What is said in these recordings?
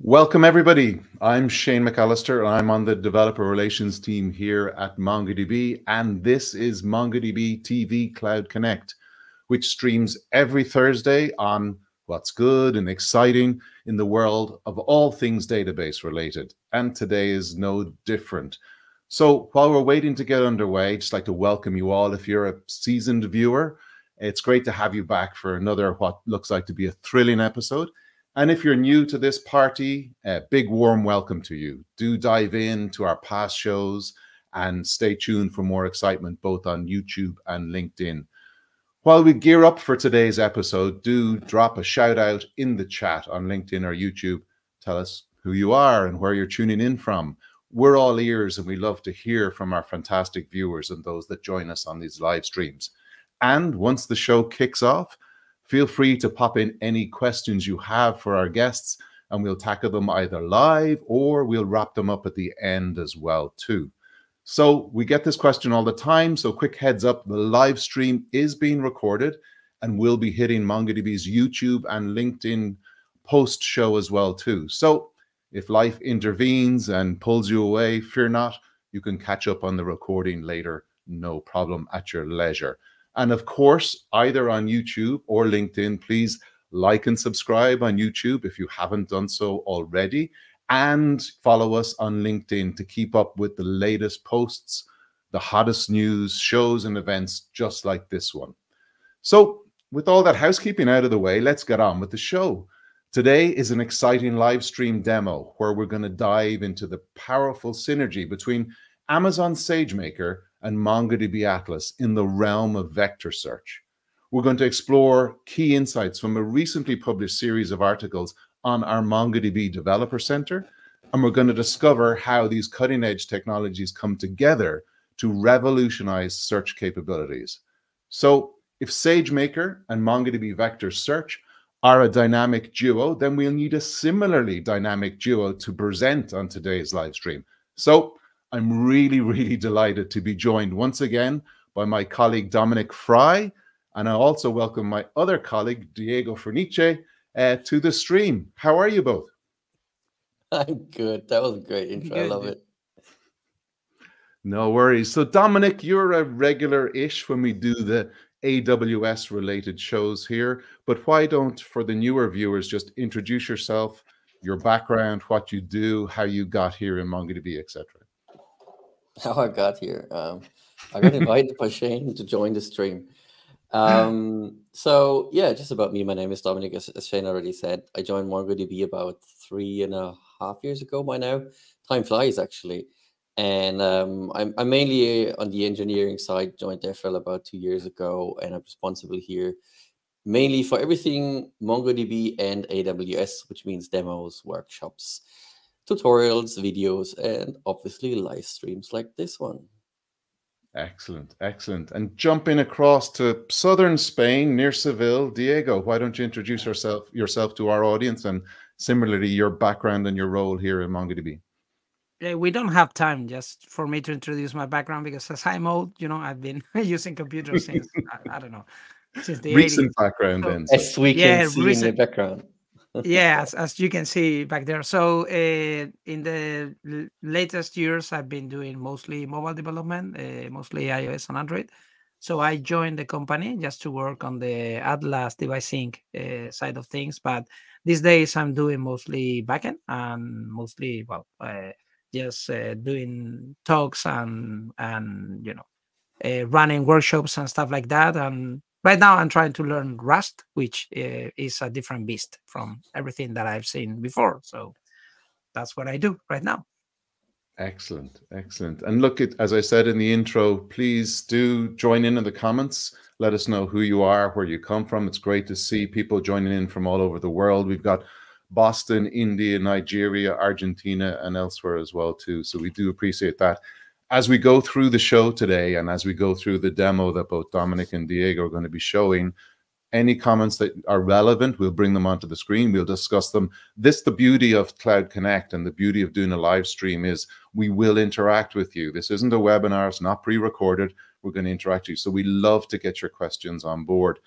Welcome, everybody. I'm Shane McAllister, and I'm on the developer relations team here at MongoDB, and this is MongoDB TV Cloud Connect, which streams every Thursday on what's good and exciting in the world of all things database related, and today is no different. So while we're waiting to get underway, I'd just like to welcome you all. If you're a seasoned viewer, it's great to have you back for another what looks like to be a thrilling episode. And if you're new to this party, a big warm welcome to you. Do dive in to our past shows and stay tuned for more excitement both on YouTube and LinkedIn. While we gear up for today's episode, do drop a shout out in the chat on LinkedIn or YouTube. Tell us who you are and where you're tuning in from. We're all ears and we love to hear from our fantastic viewers and those that join us on these live streams. And once the show kicks off, feel free to pop in any questions you have for our guests, and we'll tackle them either live or we'll wrap them up at the end as well too. So we get this question all the time, so quick heads up, the live stream is being recorded and we'll be hitting MongoDB's YouTube and LinkedIn post show as well too. So if life intervenes and pulls you away, fear not, you can catch up on the recording later, no problem, at your leisure. And of course, either on YouTube or LinkedIn, please like and subscribe on YouTube if you haven't done so already, and follow us on LinkedIn to keep up with the latest posts, the hottest news, shows and events just like this one. So with all that housekeeping out of the way, let's get on with the show. Today is an exciting live stream demo where we're going to dive into the powerful synergy between Amazon SageMaker and MongoDB Atlas in the realm of vector search. We're going to explore key insights from a recently published series of articles on our MongoDB Developer Center, and we're going to discover how these cutting-edge technologies come together to revolutionize search capabilities. So if SageMaker and MongoDB Vector Search are a dynamic duo, then we'll need a similarly dynamic duo to present on today's live stream. So I'm really delighted to be joined once again by my colleague Dominic Fry, and I also welcome my other colleague Diego Furniche to the stream. How are you both? I'm good. That was a great intro. Good. I love it. No worries. So Dominic, you're a regular-ish when we do the AWS related shows here, but why don't, for the newer viewers, just introduce yourself, your background, what you do, how you got here in MongoDB, etc. How I got here. I got invited by Shane to join the stream. So yeah, just about me. My name is Dominic, as Shane already said. I joined MongoDB about 3.5 years ago by now. Time flies, actually. And I'm mainly on the engineering side, joined Seville about 2 years ago, and I'm responsible here mainly for everything MongoDB and AWS, which means demos, workshops, tutorials, videos, and obviously live streams like this one. Excellent, excellent. And jumping across to southern Spain near Seville, Diego, why don't you introduce yourself to our audience, and similarly your background and your role here in MongoDB? We don't have time just for me to introduce my background because as I'm old, you know, I've been using computers since, I don't know, since the recent 80s. Background so, then. So. As we can see recent, in the background. Yeah, as you can see back there. So in the latest years, I've been doing mostly mobile development, mostly iOS and Android. So I joined the company just to work on the Atlas device sync side of things. But these days I'm doing mostly backend and mostly, well, just doing talks and you know, running workshops and stuff like that. And right now I'm trying to learn Rust, which is a different beast from everything that I've seen before. So that's what I do right now. Excellent, excellent. And look, as I said in the intro, please do join in the comments. Let us know who you are, where you come from. It's great to see people joining in from all over the world. We've got Boston, India, Nigeria, Argentina, and elsewhere as well too. So we do appreciate that. As we go through the show today, and as we go through the demo that both Dominic and Diego are going to be showing, any comments that are relevant, we'll bring them onto the screen. We'll discuss them. This, the beauty of Cloud Connect and the beauty of doing a live stream, is we will interact with you. This isn't a webinar. It's not pre-recorded. We're going to interact with you. So we love to get your questions on board.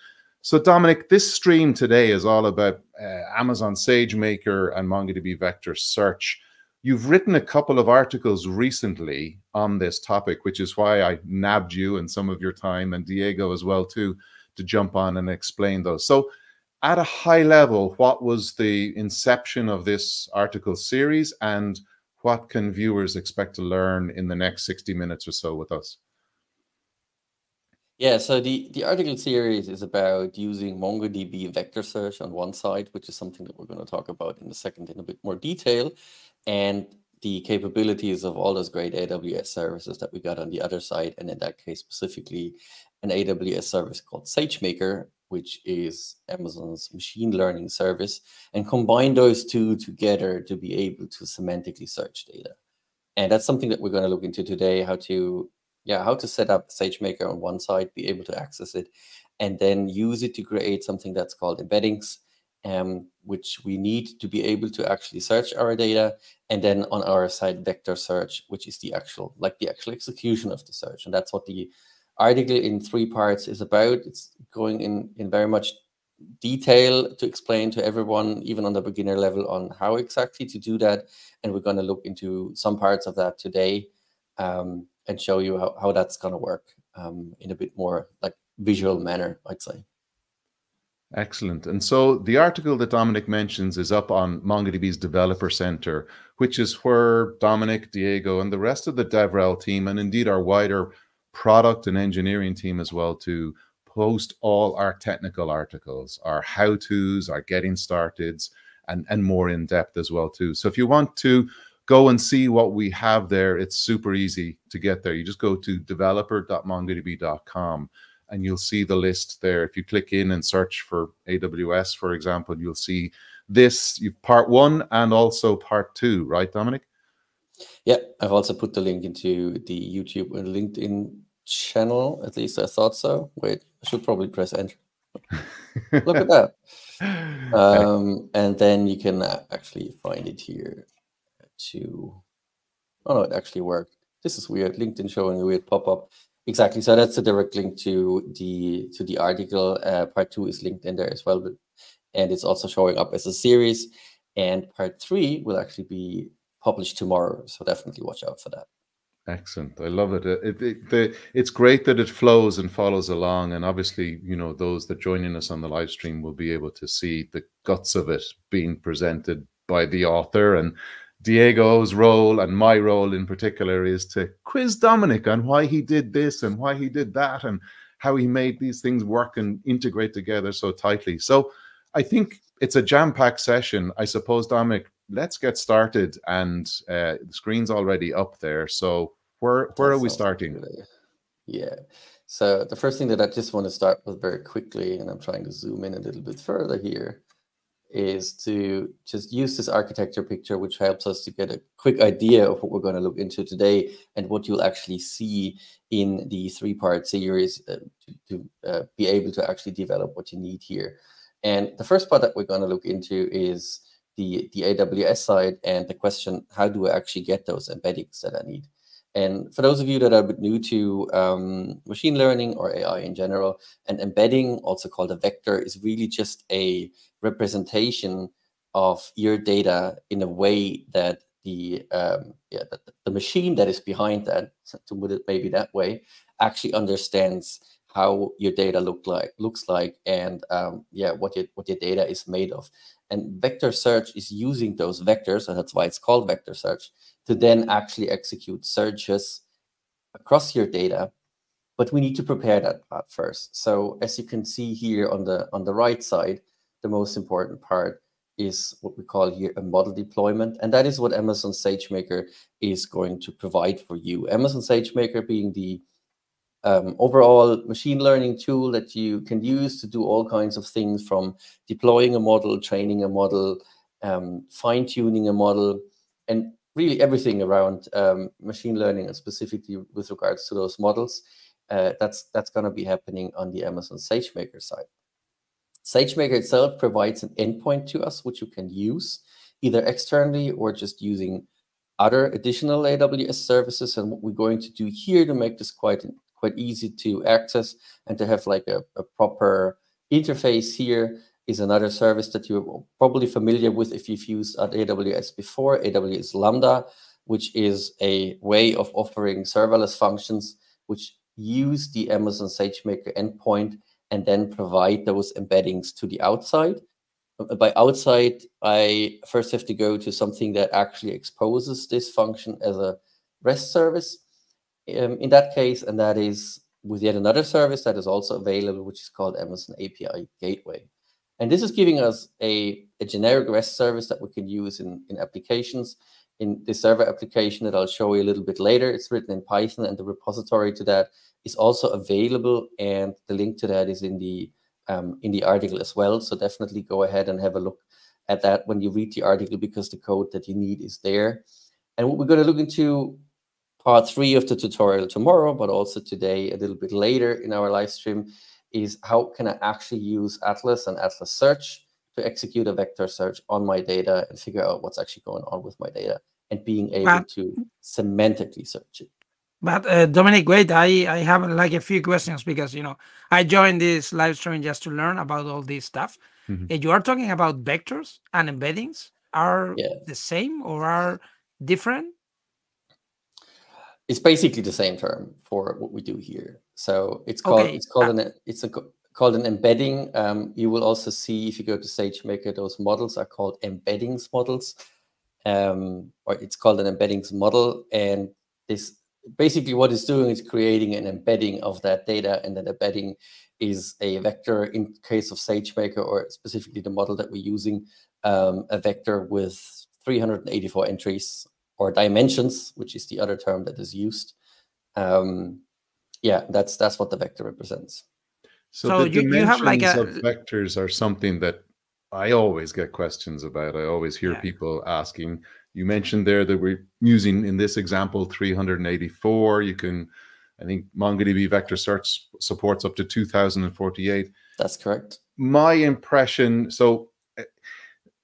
So Dominic, this stream today is all about Amazon SageMaker and MongoDB Vector Search. You've written a couple of articles recently on this topic, which is why I nabbed you and some of your time, and Diego as well too, to jump on and explain those. So at a high level, what was the inception of this article series, and what can viewers expect to learn in the next 60 minutes or so with us? Yeah, so the article series is about using MongoDB vector search on one side, which is something that we're going to talk about in a second in a bit more detail, and the capabilities of all those great AWS services that we got on the other side, and in that case specifically an AWS service called SageMaker, which is Amazon's machine learning service, and combine those two together to be able to semantically search data. And that's something that we're going to look into today, how to set up SageMaker on one side, be able to access it, and then use it to create something that's called embeddings, which we need to be able to actually search our data, and then on our side vector search, which is the actual execution of the search. And that's what the article in three parts is about. It's going in very much detail to explain to everyone, even on the beginner level, on how exactly to do that, and we're going to look into some parts of that today and show you how that's going to work in a bit more like visual manner, I'd say. Excellent. And so the article that Dominic mentions is up on MongoDB's Developer Center, which is where Dominic, Diego, and the rest of the DevRel team, and indeed our wider product and engineering team as well, to post all our technical articles, our how-tos, our getting starteds, and more in-depth as well too. So if you want to go and see what we have there, it's super easy to get there. You just go to developer.mongodb.com. And you'll see the list there. If you click in and search for AWS, for example, you'll see this part one and also part two, right, Dominic? Yeah, I've also put the link into the YouTube and LinkedIn channel, at least I thought so. Wait, I should probably press enter. Look at that. And then you can actually find it here too. Oh, no, it actually worked. This is weird. LinkedIn showing a weird pop-up. Exactly. So that's a direct link to the article. Part two is linked in there as well, but, and it's also showing up as a series. And part three will actually be published tomorrow. So definitely watch out for that. Excellent. I love it. It's great that it flows and follows along. And obviously, you know, those that joining us on the live stream will be able to see the guts of it being presented by the author. And Diego's role and my role in particular is to quiz Dominic on why he did this and why he did that and how he made these things work and integrate together so tightly. So I think it's a jam-packed session. I suppose, Dominic, let's get started, and the screen's already up there. So where are we starting? Really, yeah. So the first thing that I just want to start with very quickly, and I'm trying to zoom in a little bit further here, is to just use this architecture picture, which helps us to get a quick idea of what we're going to look into today and what you'll actually see in the three-part series to be able to actually develop what you need here. And the first part that we're going to look into is the AWS side and the question, how do I actually get those embeddings that I need? And for those of you that are a bit new to machine learning or AI in general, an embedding, also called a vector, is really just a representation of your data in a way that the machine that is behind that, to put it maybe that way, actually understands how your data looks like, and what your data is made of. And vector search is using those vectors, and that's why it's called vector search, to then actually execute searches across your data. But we need to prepare that part first. So as you can see here on the right side, the most important part is what we call here a model deployment. And that is what Amazon SageMaker is going to provide for you. Amazon SageMaker being the overall machine learning tool that you can use to do all kinds of things, from deploying a model, training a model, fine-tuning a model, and really everything around machine learning, and specifically with regards to those models. That's going to be happening on the Amazon SageMaker side. SageMaker itself provides an endpoint to us, which you can use either externally or just using other additional AWS services. And what we're going to do here to make this quite easy to access and to have like a proper interface here is another service that you're probably familiar with if you've used at AWS before, AWS Lambda, which is a way of offering serverless functions which use the Amazon SageMaker endpoint and then provide those embeddings to the outside. By outside, I first have to go to something that actually exposes this function as a REST service in that case, and that is with yet another service that is also available, which is called Amazon API Gateway. And this is giving us a generic REST service that we can use in applications. In the server application that I'll show you a little bit later, it's written in Python, and the repository to that is also available, and the link to that is in the article as well. So definitely go ahead and have a look at that when you read the article, because the code that you need is there. And what we're going to look into part 3 of the tutorial tomorrow, but also today a little bit later in our live stream, is how can I actually use Atlas and Atlas Search to execute a vector search on my data and figure out what's actually going on with my data and being able to semantically search it. But Dominic, wait, I have like a few questions, because, you know, I joined this live stream just to learn about all this stuff. And you are talking about vectors and embeddings are the same or are different? It's basically the same term for what we do here. So it's called an embedding. You will also see, if you go to SageMaker, those models are called embeddings models, or it's called an embeddings model. And this basically what it's doing is creating an embedding of that data, and that embedding is a vector. In case of SageMaker, or specifically the model that we're using, a vector with 384 entries or dimensions, which is the other term that is used. Yeah, that's what the vector represents. So the dimensions have like a... of vectors are something that I always get questions about. I always hear people asking. You mentioned there that we're using, in this example, 384. You can, I think MongoDB Vector Search supports up to 2048. That's correct. My impression, so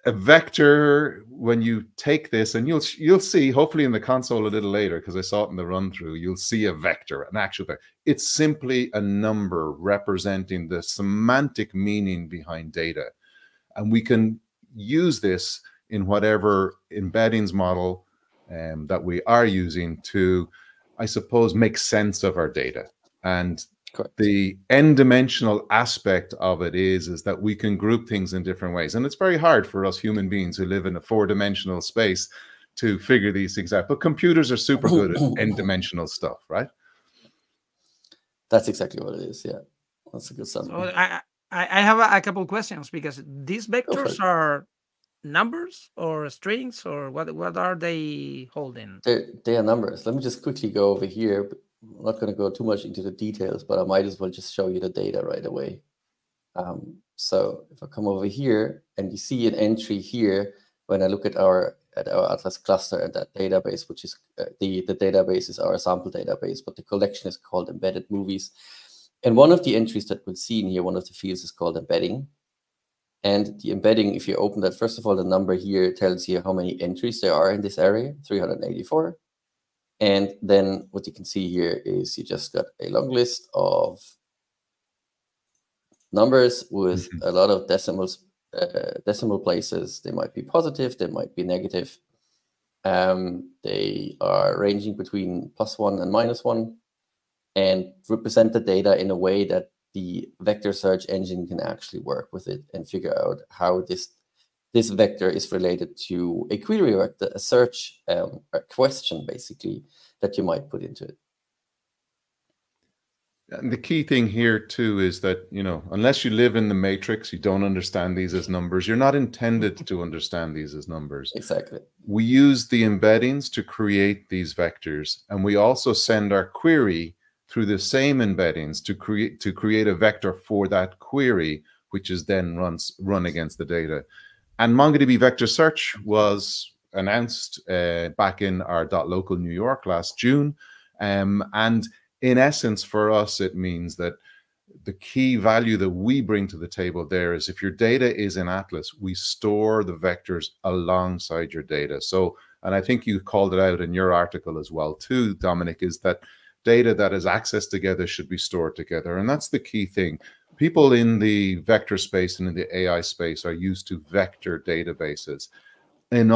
a vector, when you take this, and you'll see, hopefully in the console a little later, because I saw it in the run-through, you'll see a vector, an actual vector. It's simply a number representing the semantic meaning behind data. And we can use this in whatever embeddings model that we are using to, I suppose, make sense of our data. And the n-dimensional aspect of it is that we can group things in different ways. And it's very hard for us human beings who live in a 4-dimensional space to figure these things out. But computers are super good at n-dimensional stuff, right? That's exactly what it is, yeah. That's a good summary. So I have a couple of questions, because these vectors are numbers or strings, or what are they holding? They are numbers. Let me just quickly go over here. I'm not going to go too much into the details, but I might as well just show you the data right away. So if I come over here and you see an entry here, when I look at our Atlas cluster and that database, which is the database is our sample database, but the collection is called embedded movies. And one of the entries that we'll see in here, one of the fields, is called embedding. And the embedding, if you open that, first of all, the number here tells you how many entries there are in this area, 384. And then what you can see here is you just got a long list of numbers with a lot of decimals, decimal places. They might be positive, they might be negative. They are ranging between +1 and -1, and represent the data in a way that the vector search engine can actually work with it and figure out how this vector is related to a query or a search a question, basically, that you might put into it. And the key thing here, too, is that, you know, unless you live in the matrix, you don't understand these as numbers. You're not intended to understand these as numbers. Exactly. We use the embeddings to create these vectors, and we also send our query through the same embeddings to create a vector for that query, which is then run against the data. And MongoDB Vector Search was announced back in our .local New York last June. And in essence, for us, it means that the key value that we bring to the table there is, if your data is in Atlas, we store the vectors alongside your data. So, and I think you called it out in your article as well, too, Dominic, is that data that is accessed together should be stored together. And that's the key thing. People in the vector space and in the AI space are used to vector databases. In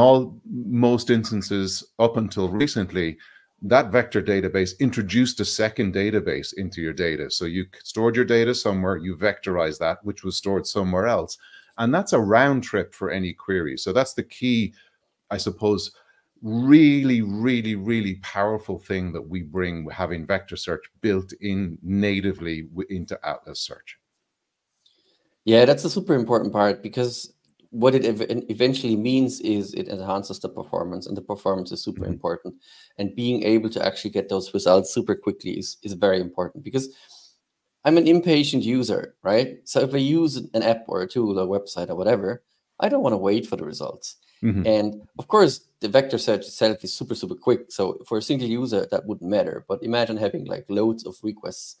most instances, up until recently, that vector database introduced a second database into your data. So you stored your data somewhere, you vectorized that, which was stored somewhere else. And that's a round trip for any query. So that's the key, I suppose, really, really, really powerful thing that we bring, having vector search built in natively into Atlas Search. Yeah, that's a super important part, because what it eventually means is it enhances the performance, and the performance is super important. And being able to actually get those results super quickly is very important, because I'm an impatient user, right? So if I use an app or a tool or a website or whatever, I don't want to wait for the results. And of course, the vector search itself is super, super quick. So for a single user, that wouldn't matter. But imagine having like loads of requests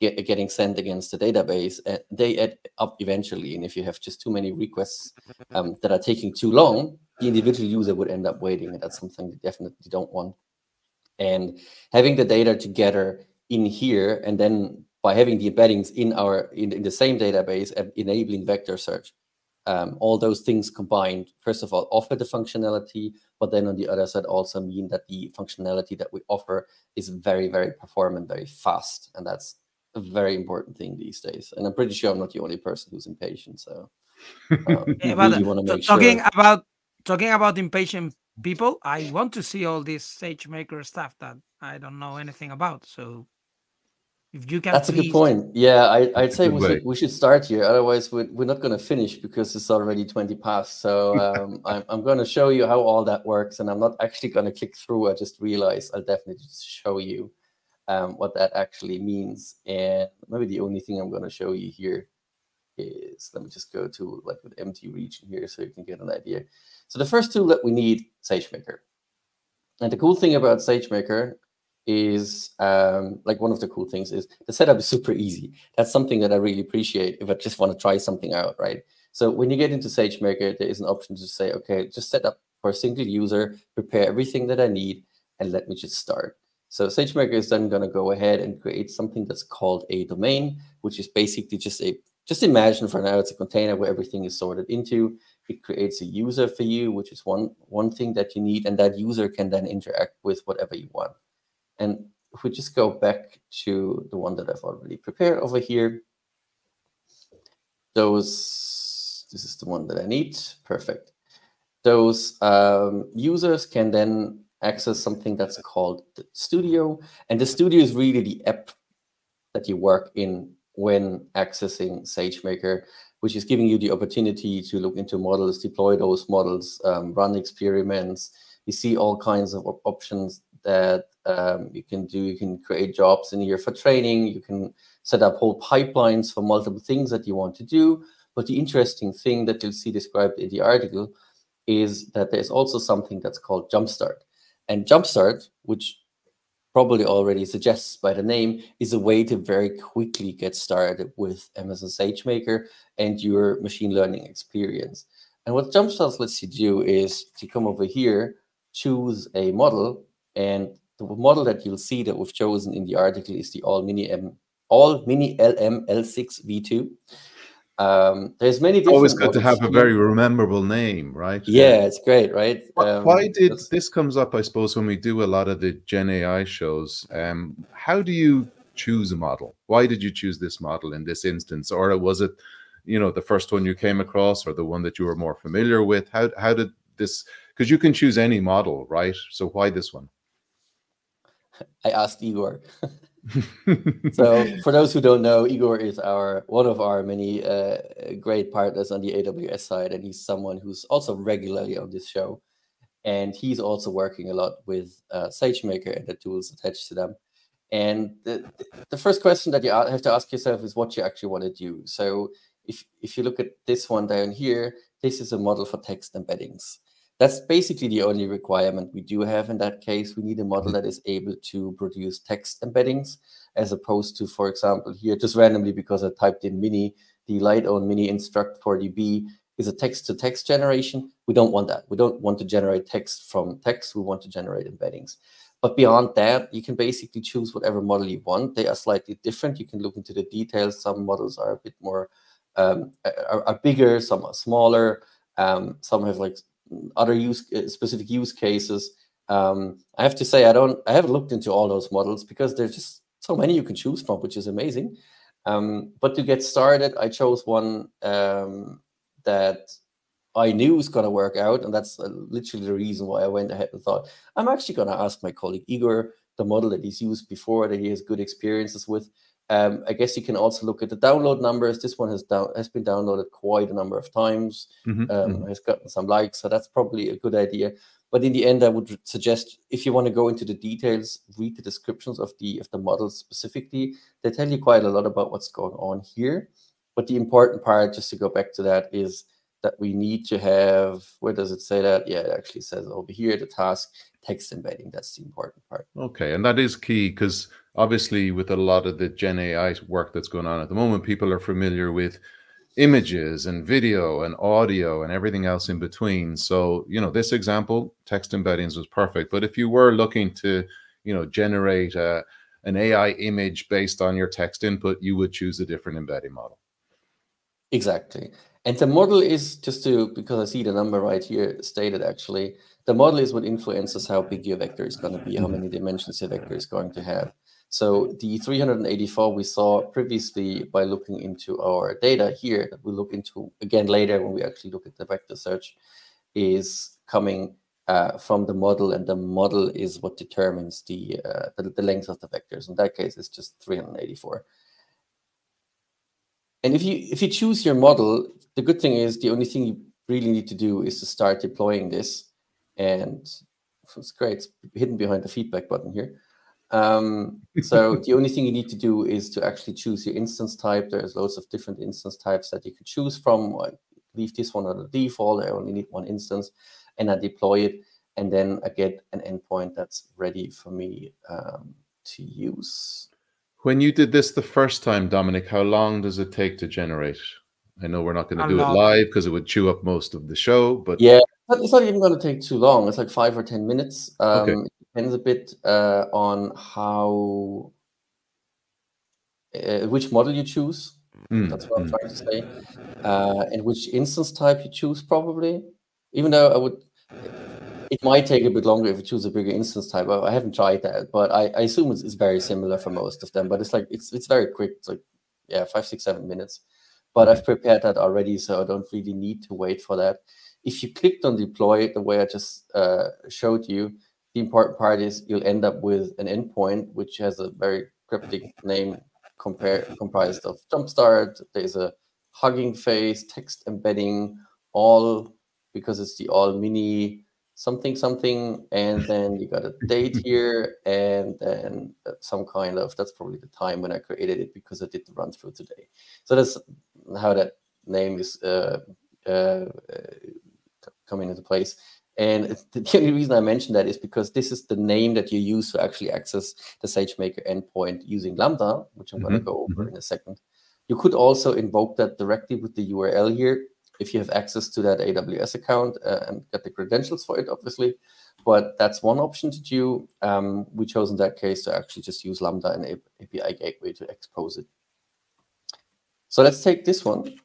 getting sent against the database. They add up eventually. And if you have just too many requests that are taking too long, the individual user would end up waiting. And that's something they definitely don't want. And having the data together in here, and then by having the embeddings in the same database and enabling vector search, all those things combined, first of all, offer the functionality, but then on the other side also mean that the functionality that we offer is very, very performant, very fast. And that's a very important thing these days. And I'm pretty sure I'm not the only person who's impatient. So really want to make talking about impatient people, I want to see all this SageMaker stuff that I don't know anything about. So if you can, that's please. A good point. Yeah, I'd say we should start here. Otherwise, we're not going to finish, because it's already 20 past. So I'm going to show you how all that works. And I'm not actually going to click through. I just realized I'll definitely just show you what that actually means. And maybe the only thing I'm going to show you here is, let me just go to like an empty region here so you can get an idea. So the first tool that we need, SageMaker. And the cool thing about SageMaker is like one of the cool things is the setup is super easy. That's something that I really appreciate if I just want to try something out, right? So when you get into SageMaker, there is an option to say, okay, just set up for a single user, prepare everything that I need, and let me just start. So SageMaker is then going to go ahead and create something that's called a domain, which is basically just a, just imagine for now, it's a container where everything is sorted into. It creates a user for you, which is one thing that you need, and that user can then interact with whatever you want. And if we just go back to the one that I've already prepared over here, this is the one that I need, perfect. Those users can then access something that's called the studio. And the studio is really the app that you work in when accessing SageMaker, which is giving you the opportunity to look into models, deploy those models, run experiments. You see all kinds of options that you can do. You can create jobs in here for training. You can set up whole pipelines for multiple things that you want to do. But the interesting thing that you'll see described in the article is that there's also something that's called Jumpstart. And Jumpstart, which probably already suggests by the name, is a way to very quickly get started with Amazon SageMaker and your machine learning experience. And what Jumpstart lets you do is to come over here, choose a model, and the model that you'll see that we've chosen in the article is the All Mini LM L6 V2. There's many different always got to have a very memorable name, right? Yeah, it's great, right? Why did this comes up, I suppose, when we do a lot of the Gen AI shows? How do you choose a model? Why did you choose this model in this instance? Or was it, you know, the first one you came across, or the one that you were more familiar with? How did this? Because you can choose any model, right? So why this one? I asked Igor. So for those who don't know, Igor is one of our many great partners on the AWS side, and he's someone who's also regularly on this show, and he's also working a lot with SageMaker and the tools attached to them. And the first question that you have to ask yourself is what you actually want to do. So if you look at this one down here, this is a model for text embeddings. That's basically the only requirement we do have in that case. We need a model that is able to produce text embeddings, as opposed to, for example, here, just randomly because I typed in mini, the light-owned mini instruct 4DB is a text-to-text generation. We don't want that. We don't want to generate text from text. We want to generate embeddings. But beyond that, you can basically choose whatever model you want. They are slightly different. You can look into the details. Some models are a bit more, are bigger, some are smaller, some have like other specific use cases. I have to say, I haven't looked into all those models because there's just so many you can choose from, which is amazing. But to get started, I chose one that I knew was going to work out, and that's literally the reason why I went ahead and thought, I'm actually going to ask my colleague Igor, the model that he's used before, that he has good experiences with. I guess you can also look at the download numbers. This one has been downloaded quite a number of times, has gotten some likes, so that's probably a good idea. But in the end, I would suggest, if you want to go into the details, read the descriptions of the models specifically. They tell you quite a lot about what's going on here. But the important part, just to go back to that, is that we need to have, where does it say that? Yeah, it actually says over here, the task text embedding. That's the important part. Okay, and that is key, because obviously with a lot of the Gen AI work that's going on at the moment, people are familiar with images and video and audio and everything else in between. So, you know, this example, text embeddings, was perfect. But if you were looking to, you know, generate an AI image based on your text input, you would choose a different embedding model. Exactly. And the model is, just to, because I see the number right here stated actually, the model is what influences how big your vector is going to be, how many dimensions your vector is going to have. So the 384 we saw previously by looking into our data here, that we'll look into again later when we actually look at the vector search, is coming from the model, and the model is what determines the length of the vectors. In that case, it's just 384. And if you choose your model, the good thing is the only thing you really need to do is to start deploying this. And it's great, it's hidden behind the feedback button here. So the only thing you need to do is to actually choose your instance type. There's loads of different instance types that you could choose from. I leave this one on the default. I only need one instance, and I deploy it, and then I get an endpoint that's ready for me to use. When you did this the first time, Dominic, how long does it take to generate? I know we're not going to do it live because it would chew up most of the show, but yeah, it's not even going to take too long. It's like 5 or 10 minutes. Okay. Depends a bit on how which model you choose. That's what I'm trying to say, and which instance type you choose. Probably, even though it might take a bit longer if you choose a bigger instance type. I haven't tried that, but I assume it's very similar for most of them. But it's like it's very quick. It's like, yeah, 5, 6, 7 minutes. But I've prepared that already, so I don't really need to wait for that. If you clicked on deploy the way I just showed you, the important part is you'll end up with an endpoint which has a very cryptic name comprised of jumpstart. There's a hugging face, text embedding, all, because it's the all mini something something, and then you got a date here, and then some kind of, that's probably the time when I created it because I did the run through today. So that's how that name is coming into place. And the only reason I mentioned that is because this is the name that you use to actually access the SageMaker endpoint using Lambda, which I'm going to go over in a second. You could also invoke that directly with the URL here if you have access to that AWS account and get the credentials for it, obviously. But that's one option to do. We chose in that case to actually just use Lambda and API Gateway to expose it. So let's take this one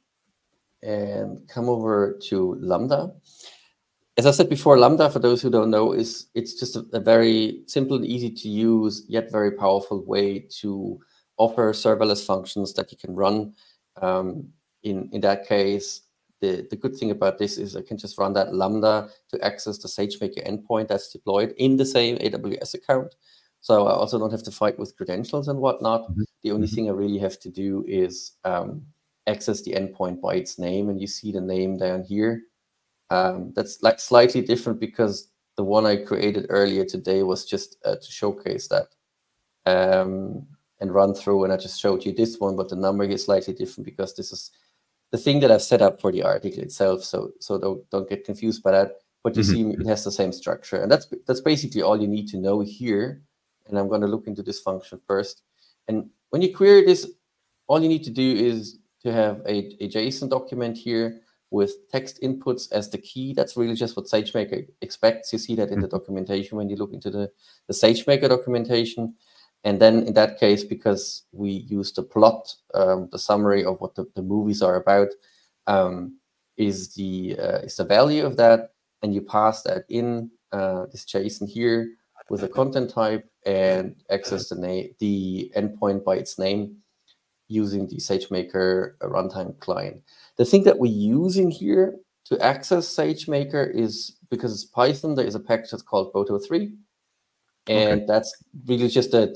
and come over to Lambda. As I said before, Lambda, for those who don't know, it's just a very simple and easy to use, yet very powerful way to offer serverless functions that you can run. In that case, the good thing about this is I can just run that Lambda to access the SageMaker endpoint that's deployed in the same AWS account. So I also don't have to fight with credentials and whatnot. The only thing I really have to do is access the endpoint by its name, and you see the name down here. That's like slightly different because the one I created earlier today was just to showcase that and run through, and I just showed you this one, but the number is slightly different because this is the thing that I've set up for the article itself, so don't get confused by that. But you see it has the same structure, and that's basically all you need to know here. And I'm going to look into this function first. And when you query this, all you need to do is to have a JSON document here with text inputs as the key. That's really just what SageMaker expects. You see that in the documentation when you look into the SageMaker documentation. And then in that case, because we use the plot, the summary of what the movies are about, is the value of that, and you pass that in this JSON here with a content type and access the endpoint by its name using the SageMaker runtime client. The thing that we're using here to access SageMaker is, because it's Python, there is a package that's called Boto3. And that's really just the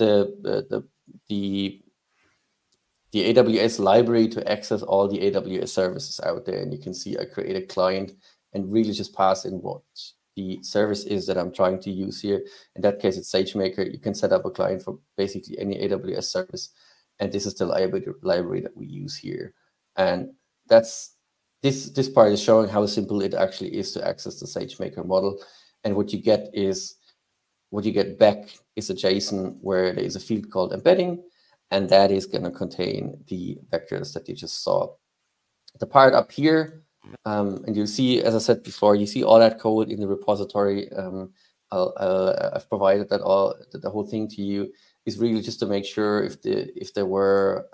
AWS library to access all the AWS services out there. And you can see I create a client and really just pass in what the service is that I'm trying to use here. In that case, it's SageMaker. You can set up a client for basically any AWS service. And this is the library that we use here. And that's this part is showing how simple it actually is to access the SageMaker model. And what you get is, what you get back is a JSON where there is a field called embedding, and that is going to contain the vectors that you just saw. The part up here, and you'll see, as I said before, you see all that code in the repository. I've provided that all, the whole thing to you, is really just to make sure if there were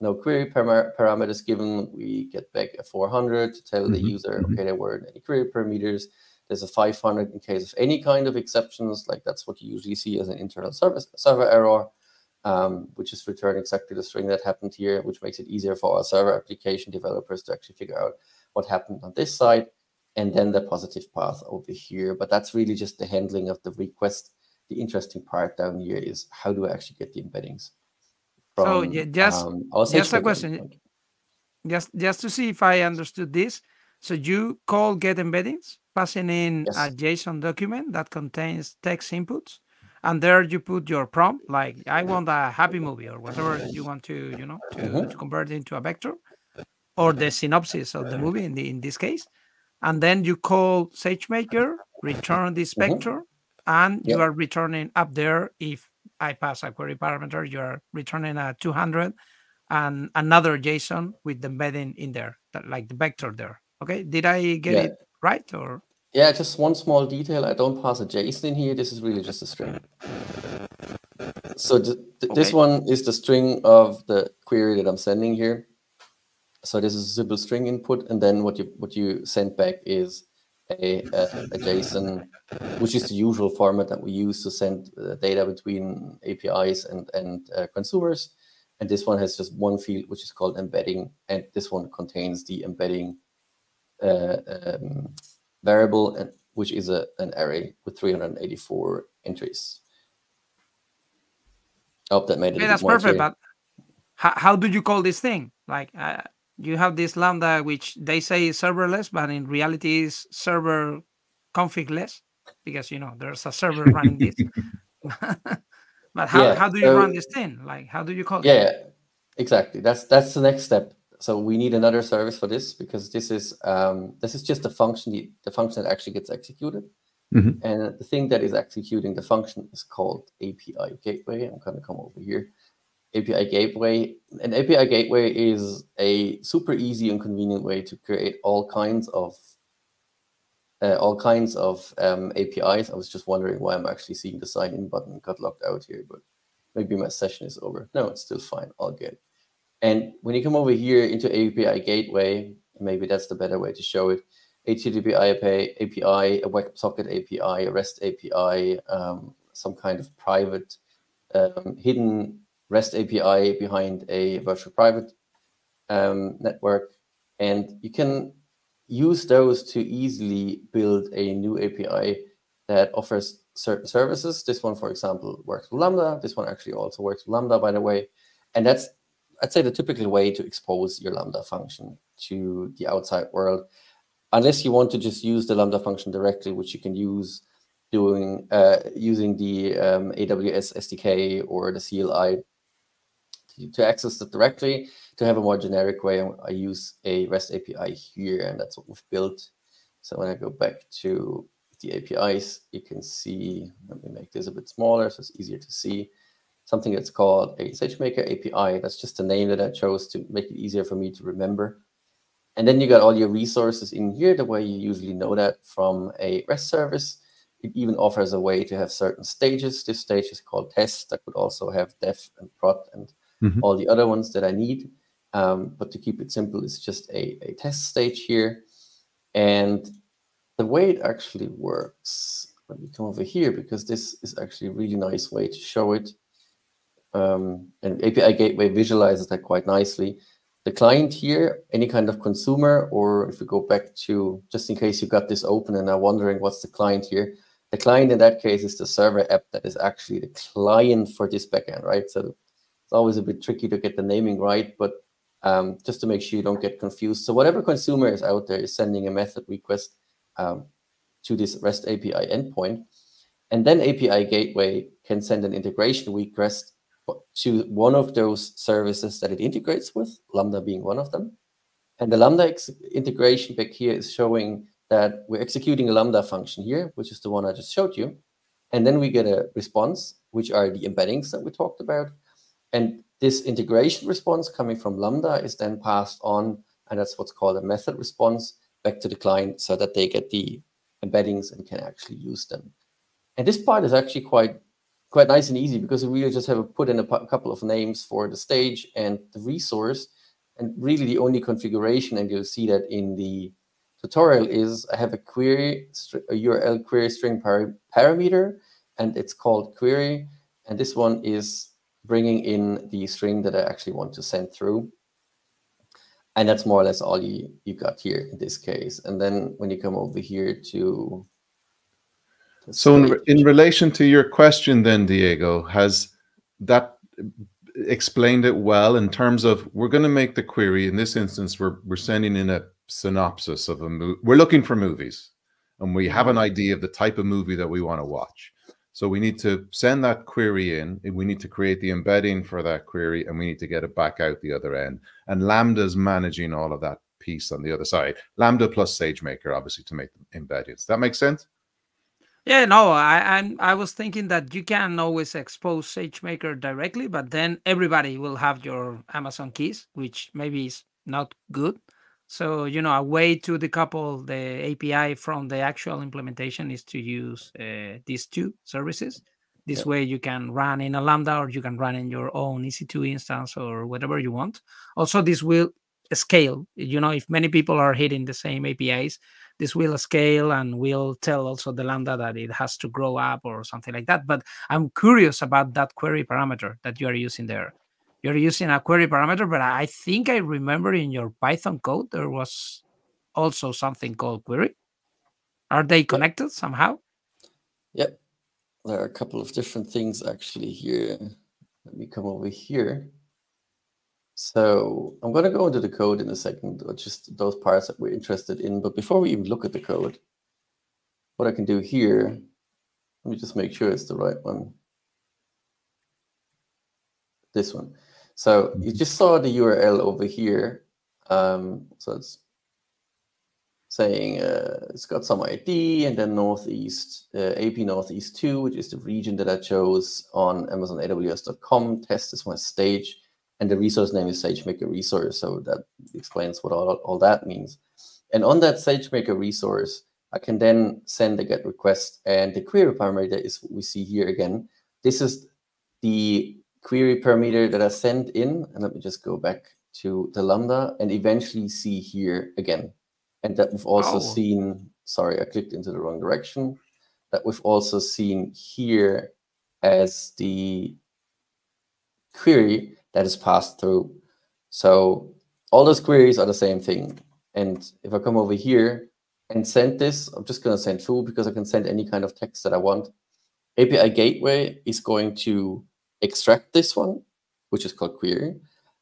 no query parameters given, we get back a 400 to tell the user, okay, there weren't any query parameters. There's a 500 in case of any kind of exceptions, like that's what you usually see as an internal server error, which is returned exactly the string that happened here, which makes it easier for our server application developers to actually figure out what happened on this side, and then the positive path over here. But that's really just the handling of the request. The interesting part down here is how do I actually get the embeddings? From, so just a question, just to see if I understood this. So you call get embeddings, passing in a JSON document that contains text inputs, and there you put your prompt, like I want a happy movie or whatever you want to, you know, to convert into a vector, or the synopsis of the movie in this case, and then you call SageMaker, return this vector, and you are returning up there. If I pass a query parameter, you are returning a 200 and another JSON with the embedding in there, like the vector there. Okay, did I get it right? Or yeah, just one small detail. I don't pass a JSON in here. This is really just a string. So this one is the string of the query that I'm sending here. So this is a simple string input, and then what you send back is a JSON, which is the usual format that we use to send data between APIs and consumers. And this one has just one field, which is called embedding, and this one contains the embedding variable, and which is an array with 384 entries. I hope that made it. Yeah, that's perfect. But how do you call this thing? Like you have this Lambda, which they say is serverless, but in reality is server config-less, because you know there's a server running this. But how do you run this thing? Like how do you call? Yeah, it? Exactly. That's the next step. So we need another service for this, because this is just a function, the function that actually gets executed. And the thing that is executing the function is called API Gateway. I'm going to come over here. API Gateway. And API Gateway is a super easy and convenient way to create all kinds of APIs. I was just wondering why I'm actually seeing the sign in button got locked out here, but maybe my session is over. No, it's still fine. I'll get it. And when you come over here into API Gateway, maybe that's the better way to show it, HTTP API, a WebSocket API, a REST API, some kind of private hidden REST API behind a virtual private network. And you can use those to easily build a new API that offers certain services. This one, for example, works with Lambda. This one actually also works with Lambda, by the way. And that's, I'd say, the typical way to expose your Lambda function to the outside world, unless you want to just use the Lambda function directly, which you can use using the AWS SDK or the CLI to access that directly. To have a more generic way, I use a REST API here, and that's what we've built. So when I go back to the APIs, you can see, let me make this a bit smaller so it's easier to see, something that's called a SageMaker API. That's just the name that I chose to make it easier for me to remember. And then you got all your resources in here, the way you usually know that from a REST service. It even offers a way to have certain stages. This stage is called test. I could also have dev and prod and all the other ones that I need. But to keep it simple, it's just a test stage here. And the way it actually works, let me come over here, because this is actually a really nice way to show it. And API Gateway visualizes that quite nicely. The client here, any kind of consumer, or if we go back to, just in case you got this open and are wondering what's the client here, the client in that case is the server app that is actually the client for this backend, right? So it's always a bit tricky to get the naming right, but just to make sure you don't get confused. So whatever consumer is out there is sending a method request to this REST API endpoint. And then API Gateway can send an integration request to one of those services that it integrates with, Lambda being one of them. And the Lambda integration back here is showing that we're executing a Lambda function here, which is the one I just showed you. And then we get a response, which are the embeddings that we talked about. And this integration response coming from Lambda is then passed on, and that's what's called a method response, back to the client so that they get the embeddings and can actually use them. And this part is actually quite nice and easy, because we really just have put in a couple of names for the stage and the resource, and really the only configuration, and you'll see that in the tutorial, is I have a query, a URL query string parameter, and it's called query, and this one is bringing in the string that I actually want to send through, and that's more or less all you got here in this case. And then when you come over here to so in relation to your question then, Diego, has that explained it well in terms of, we're going to make the query. In this instance, we're sending in a synopsis of a movie. We're looking for movies, and we have an idea of the type of movie that we want to watch. So we need to send that query in, and we need to create the embedding for that query, and we need to get it back out the other end. And Lambda's managing all of that piece on the other side. Lambda plus SageMaker, obviously, to make the embeddings. Does that make sense? Yeah, no, I was thinking that you can always expose SageMaker directly, but then everybody will have your Amazon keys, which maybe is not good. So, you know, a way to decouple the API from the actual implementation is to use these two services. This way you can run in a Lambda, or you can run in your own EC2 instance or whatever you want. Also, this will scale. You know, if many people are hitting the same APIs, this will scale and will tell also the Lambda that it has to grow up or something like that. But I'm curious about that query parameter that you are using there. You're using a query parameter, but I think I remember in your Python code, there was also something called query. Are they connected somehow? Yep. There are a couple of different things actually here. Let me come over here. So I'm going to go into the code in a second, or just those parts that we're interested in. But before we even look at the code, what I can do here, let me just make sure it's the right one. This one. So you just saw the URL over here. So it's saying it's got some ID, and then Northeast, AP Northeast 2, which is the region that I chose on Amazon AWS.com. Test is my stage. And the resource name is SageMaker resource, so that explains what all that means. And on that SageMaker resource, I can then send a GET request, and the query parameter is what we see here again. This is the query parameter that I sent in, and let me just go back to the Lambda and eventually see here again. And that we've also seen, sorry, I clicked into the wrong direction, that we've also seen here as the query that is passed through. So all those queries are the same thing. And if I come over here and send this, I'm just going to send foo, because I can send any kind of text that I want. API Gateway is going to extract this one, which is called query,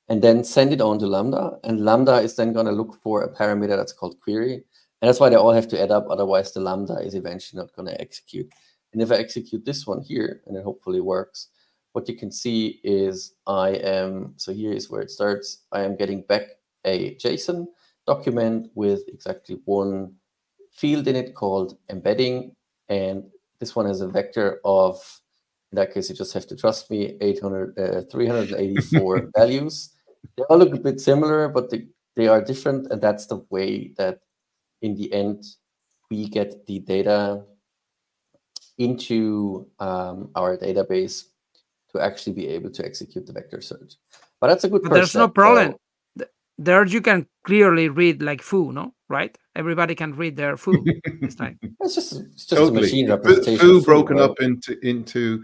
and then send it on to Lambda. And Lambda is then going to look for a parameter that's called query. And that's why they all have to add up. Otherwise, the Lambda is eventually not going to execute. And if I execute this one here, and it hopefully works, what you can see is I am, so here is where it starts. I am getting back a JSON document with exactly one field in it called embedding. And this one has a vector of, in that case, you just have to trust me, 384 values. They all look a bit similar, but the they are different, and that's the way that in the end we get the data into our database to actually be able to execute the vector search. But that's a good question. There's no problem. There you can clearly read like foo, no? Right? Everybody can read their foo this time. It's just totally. A machine representation. Foo broken up into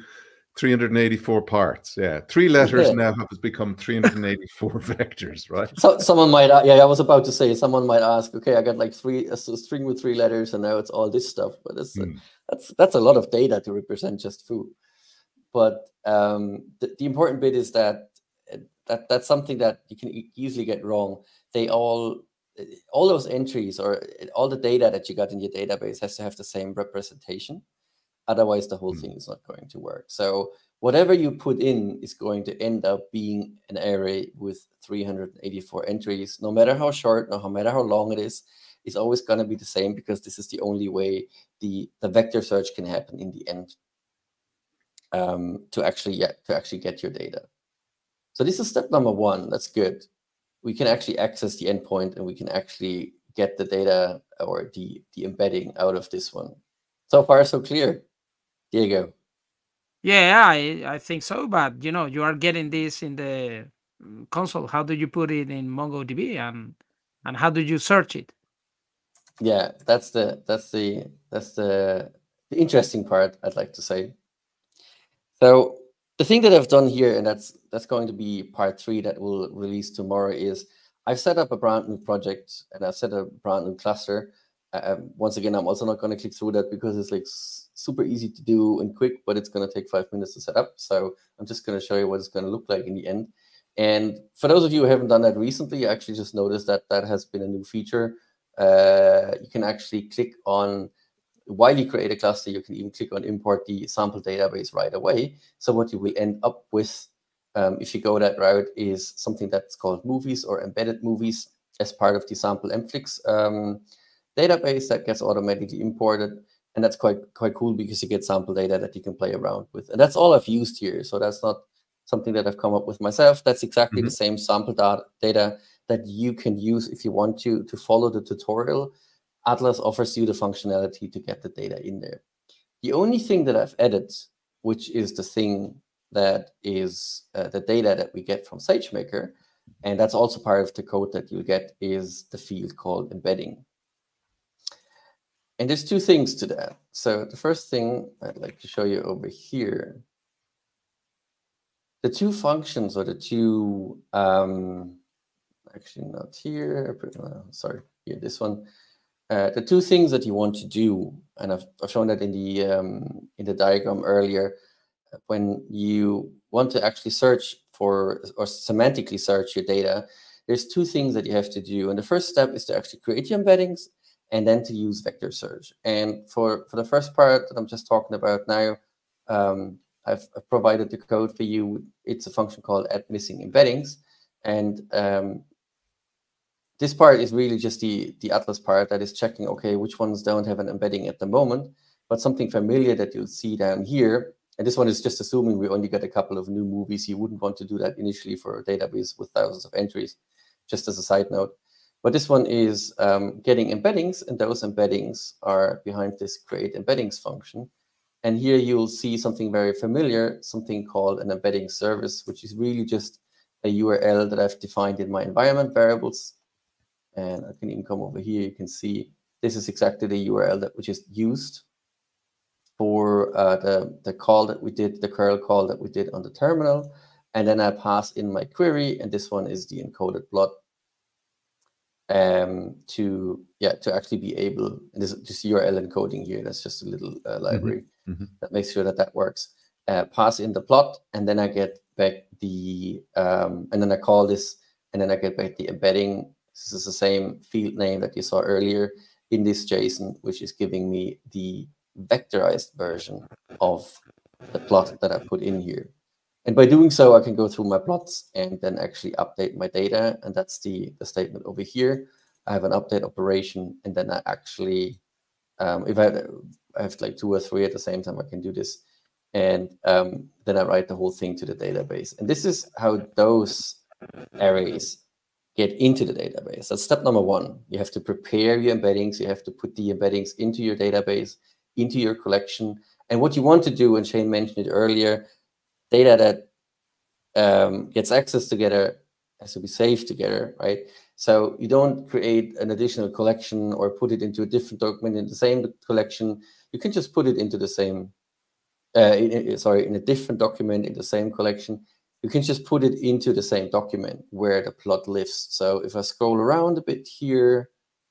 384 parts. Yeah. Three letters now has become 384 vectors, right? So someone might, I was about to say, someone might ask, okay, I got like a string with three letters and now it's all this stuff. But it's, that's a lot of data to represent just foo. But the important bit is that that's something that you can easily get wrong. All those entries or all the data that you got in your database has to have the same representation. Otherwise, the whole thing is not going to work. So whatever you put in is going to end up being an array with 384 entries. No matter how short, no matter how long it is, it's always going to be the same, because this is the only way the vector search can happen in the end to actually get your data. So this is step number one. That's good. We can actually access the endpoint, and we can actually get the data or the embedding out of this one. So far, so clear, Diego. Yeah, I think so. But you know, you are getting this in the console. How do you put it in MongoDB, and how do you search it? Yeah, that's the interesting part, I'd like to say. So the thing that I've done here, and that's going to be part three that we'll release tomorrow, is I've set up a brand new project, and I've set up a brand new cluster. Once again, I'm also not going to click through that because it's like super easy to do and quick, but it's going to take 5 minutes to set up. So I'm just going to show you what it's going to look like in the end. And for those of you who haven't done that recently, I actually just noticed that that has been a new feature. You can actually click on, while you create a cluster, you can even click on import the sample database right away. So what you will end up with, if you go that route, is something that's called movies or embedded movies as part of the sample MFlix database that gets automatically imported. And that's quite cool, because you get sample data that you can play around with. And that's all I've used here. So that's not something that I've come up with myself. That's exactly the same sample data that you can use if you want to follow the tutorial. Atlas offers you the functionality to get the data in there. The only thing that I've added, which is the thing that is the data that we get from SageMaker, and that's also part of the code that you'll get, is the field called embedding. And there's two things to that. So the first thing I'd like to show you over here, the two functions or the two, actually not here, sorry, here, this one. The two things that you want to do, and I've shown that in the diagram earlier, when you want to actually search for or semantically search your data, there's two things that you have to do. And the first step is to actually create your embeddings and then to use vector search. And for the first part that I'm just talking about now, I've provided the code for you. It's a function called @missing_embeddings. And this part is really just the Atlas part that is checking, okay, which ones don't have an embedding at the moment, but something familiar that you'll see down here. And this one is just assuming we only get a couple of new movies. You wouldn't want to do that initially for a database with thousands of entries, just as a side note. But this one is getting embeddings, and those embeddings are behind this create embeddings function. And here you'll see something very familiar, something called an embedding service, which is really just a URL that I've defined in my environment variables. And I can even come over here. You can see this is exactly the URL that we just used for the call that we did, the curl call that we did on the terminal. And then I pass in my query, and this one is the encoded plot to actually be able. And this URL encoding here. That's just a little library that makes sure that works. Pass in the plot, and then I get back the and then I call this, and then I get back the embedding. This is the same field name that you saw earlier in this JSON, which is giving me the vectorized version of the plot that I put in here. And by doing so, I can go through my plots and then actually update my data. And that's the statement over here. I have an update operation, and then I actually, if I have like two or three at the same time, I can do this. And then I write the whole thing to the database. And this is how those arrays get into the database. That's step number one. You have to prepare your embeddings. You have to put the embeddings into your database, into your collection. And what you want to do, and Shane mentioned it earlier, data that gets accessed together has to be saved together, right? So you don't create an additional collection or put it into a different document in the same collection. You can just put it into the same, in a different document in the same collection. You can just put it into the same document where the plot lives. So if I scroll around a bit here,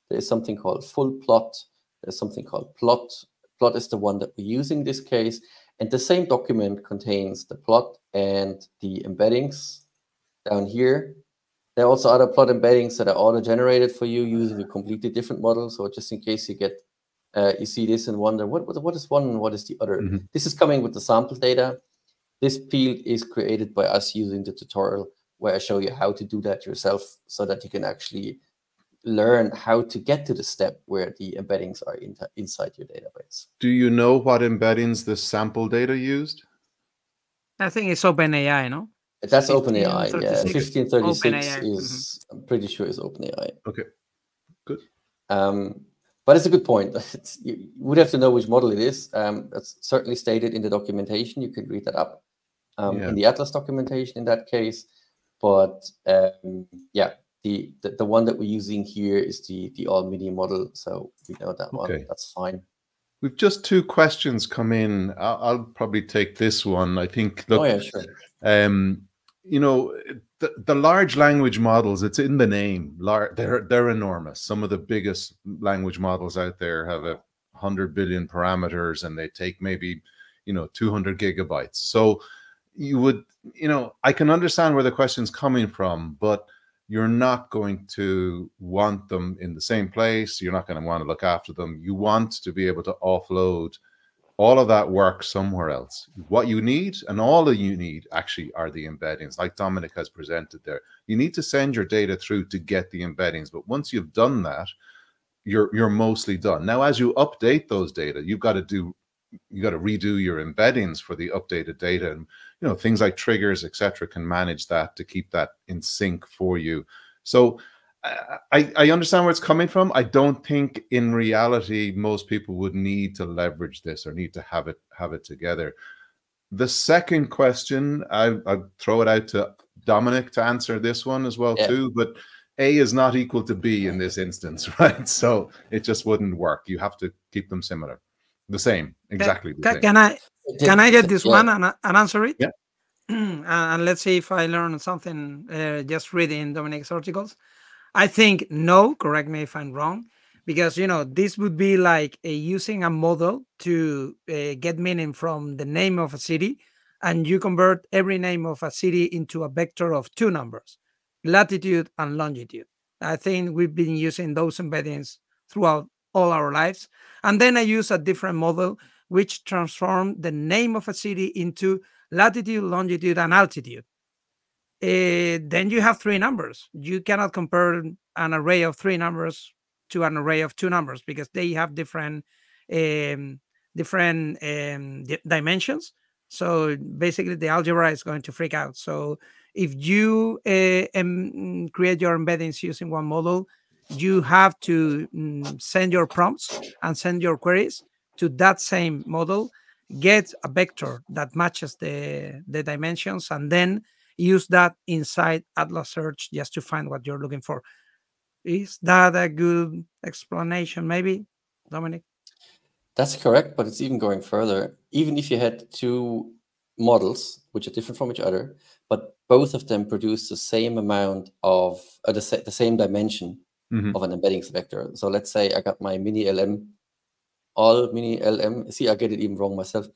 there's something called full plot. There's something called plot. Plot is the one that we use in this case. And the same document contains the plot and the embeddings down here. There are also other plot embeddings that are auto-generated for you using a completely different model. So just in case you get, you see this and wonder, what is one and what is the other? Mm-hmm. This is coming with the sample data. This field is created by us using the tutorial where I show you how to do that yourself so that you can actually learn how to get to the step where the embeddings are inside your database. Do you know what embeddings the sample data used? I think it's OpenAI, no? That's OpenAI, yeah. 1536 is, I'm pretty sure, is OpenAI. Okay, good. But it's a good point. You would have to know which model it is. That's certainly stated in the documentation. You can read that up in the Atlas documentation in that case. But yeah, the one that we're using here is the All Mini model. So we know that one. That's fine. We've just two questions come in. I'll probably take this one. I think. Look, oh yeah, sure. You know, the large language models, it's in the name. They're enormous. Some of the biggest language models out there have 100 billion parameters, and they take maybe, you know, 200 gigabytes. So you would, you know, I can understand where the question's coming from, but you're not going to want them in the same place. You're not going to want to look after them. You want to be able to offload all of that work somewhere else. What you need, and all that you need actually, are the embeddings, like Dominic has presented there. You need to send your data through to get the embeddings. But once you've done that, you're mostly done. Now, as you update those data, you've got to redo your embeddings for the updated data, and you know, things like triggers, etc., can manage that to keep that in sync for you. So I understand where it's coming from. I don't think in reality most people would need to leverage this or need to have it together. The second question, I'll throw it out to Dominic to answer this one as well too, but A is not equal to B in this instance, right? So it just wouldn't work. You have to keep them similar. The same, exactly. Can I get this one and answer it? Yeah. And let's see if I learn something just reading Dominic's articles. I think no. Correct me if I'm wrong, because you know, this would be like using a model to get meaning from the name of a city, and you convert every name of a city into a vector of two numbers, latitude and longitude. I think we've been using those embeddings throughout all our lives. And then I use a different model which transformed the name of a city into latitude, longitude, and altitude. Then you have three numbers. You cannot compare an array of three numbers to an array of two numbers because they have different dimensions. So basically the algebra is going to freak out. So if you create your embeddings using one model, you have to send your prompts and send your queries to that same model, get a vector that matches the dimensions, and then use that inside Atlas Search just to find what you're looking for. Is that a good explanation, maybe, Dominic? That's correct, but it's even going further. Even if you had two models, which are different from each other, but both of them produce the same amount of, the same dimension, mm-hmm, of an embeddings vector. So let's say I got my mini LM, all mini LM, see, I get it even wrong myself,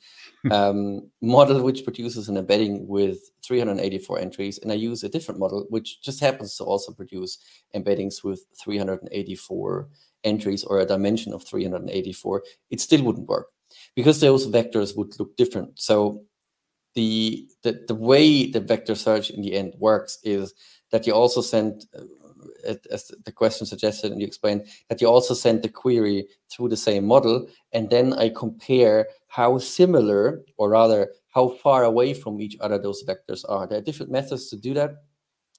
model which produces an embedding with 384 entries. And I use a different model, which just happens to also produce embeddings with 384 entries or a dimension of 384. It still wouldn't work because those vectors would look different. So the way the vector search in the end works is that you also send, as the question suggested and you explained, that you also send the query through the same model, and then I compare how similar, or rather how far away from each other, those vectors are. There are different methods to do that.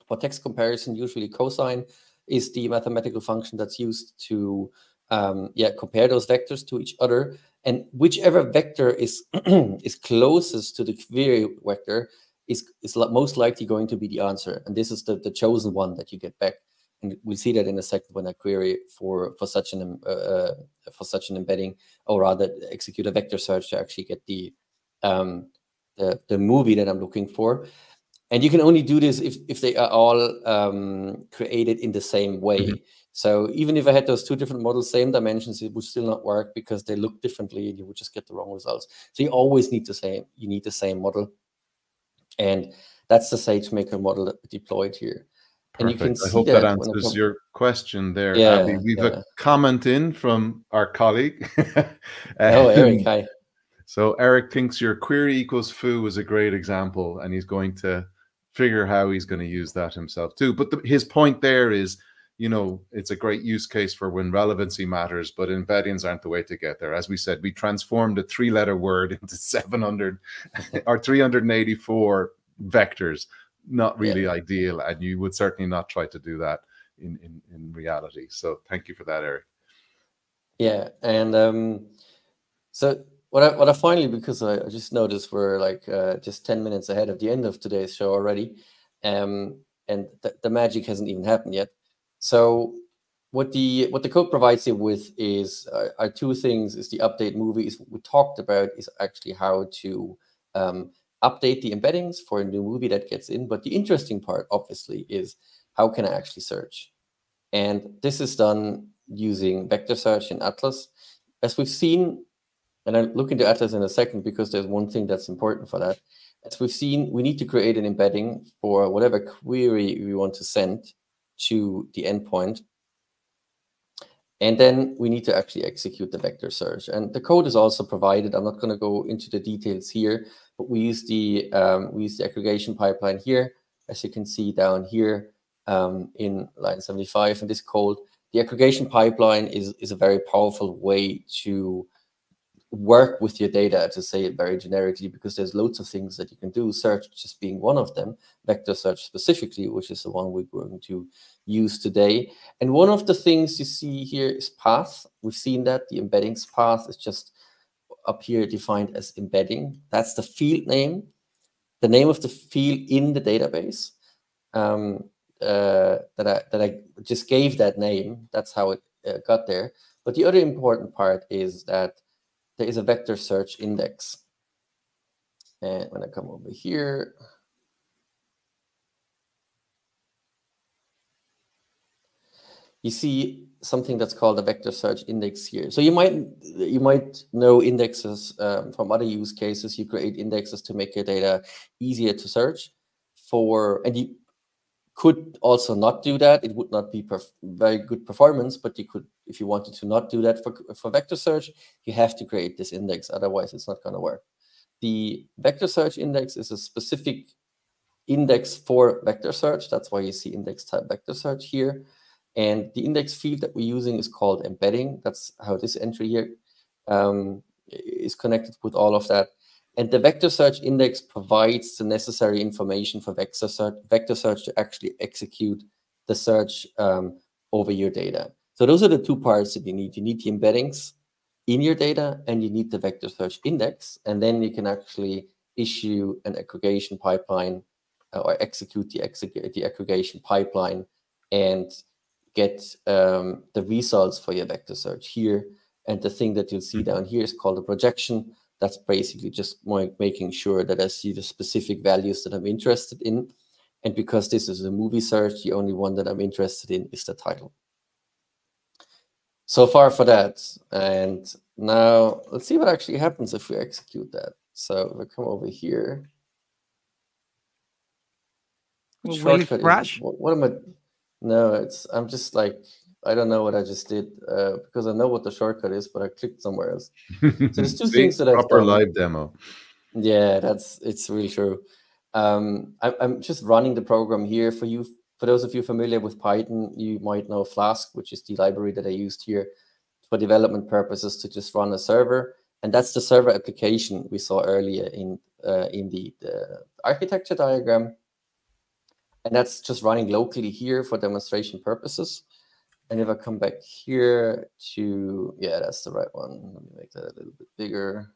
For text comparison, usually cosine is the mathematical function that's used to compare those vectors to each other. And whichever vector is is closest to the query vector is most likely going to be the answer. And this is the chosen one that you get back. And we'll see that in a second when I query for such an embedding, or rather execute a vector search to actually get the movie that I'm looking for. And you can only do this if they are all created in the same way. Mm-hmm. So even if I had those two different models, same dimensions, it would still not work because they look differently and you would just get the wrong results. So you always need the same, you need the same model. And that's the SageMaker model that we deployed here. Perfect. And you can see, I hope that answers your question there, Abby. We've a comment in from our colleague. Eric, hi. So Eric thinks your query equals foo was a great example, and he's going to figure how he's going to use that himself too. But his point there is, you know, it's a great use case for when relevancy matters, but embeddings aren't the way to get there. As we said, we transformed a three-letter word into 700 or 384 vectors. Not really ideal, and you would certainly not try to do that in reality. So thank you for that, Eric. Yeah, and so what I finally, because I just noticed we're like just 10 minutes ahead of the end of today's show already, and the magic hasn't even happened yet. So what the code provides you with is are two things. Is the update movie is what we talked about, is actually how to update the embeddings for a new movie that gets in. But the interesting part, obviously, is how can I actually search? And this is done using vector search in Atlas. As we've seen, and I'll look into Atlas in a second because there's one thing that's important for that. As we've seen, we need to create an embedding for whatever query we want to send to the endpoint. And then we need to actually execute the vector search. And the code is also provided. I'm not going to go into the details here, but we use the aggregation pipeline here, as you can see down here in line 75 in this code. The aggregation pipeline is a very powerful way to work with your data, to say it very generically, because there's loads of things that you can do, search just being one of them, vector search specifically, which is the one we're going to use today. And one of the things you see here is path. We've seen that the embeddings path is just up here defined as embedding. That's the field name, the name of the field in the database that I just gave that name. That's how it got there. But the other important part is that there is a vector search index. And when I come over here, you see something that's called a vector search index here. So you might know indexes from other use cases. You create indexes to make your data easier to search for, and you could also not do that. It would not be very good performance, but you could, if you wanted to not do that for vector search, you have to create this index. Otherwise, it's not going to work. The vector search index is a specific index for vector search. That's why you see index type vector search here. And the index field that we're using is called embedding. That's how this entry here is connected with all of that. And the vector search index provides the necessary information for vector search to actually execute the search over your data. So those are the two parts that you need. You need the embeddings in your data, and you need the vector search index. And then you can actually issue an aggregation pipeline or execute the aggregation pipeline and get the results for your vector search here. And the thing that you'll see down here is called a projection. That's basically just making sure that I see the specific values that I'm interested in. And because this is a movie search, the only one that I'm interested in is the title. So far for that. And now let's see what actually happens if we execute that. So if I come over here. Refresh. What am I? No, I'm just like, I don't know what I just did because I know what the shortcut is, but I clicked somewhere else. So there's two things that I've done. Proper live demo. Yeah, it's really true. I'm just running the program here for you. For those of you familiar with Python, you might know Flask, which is the library that I used here for development purposes to just run a server. And that's the server application we saw earlier in the architecture diagram. And that's just running locally here for demonstration purposes. And if I come back here to, yeah, that's the right one. Let me make that a little bit bigger.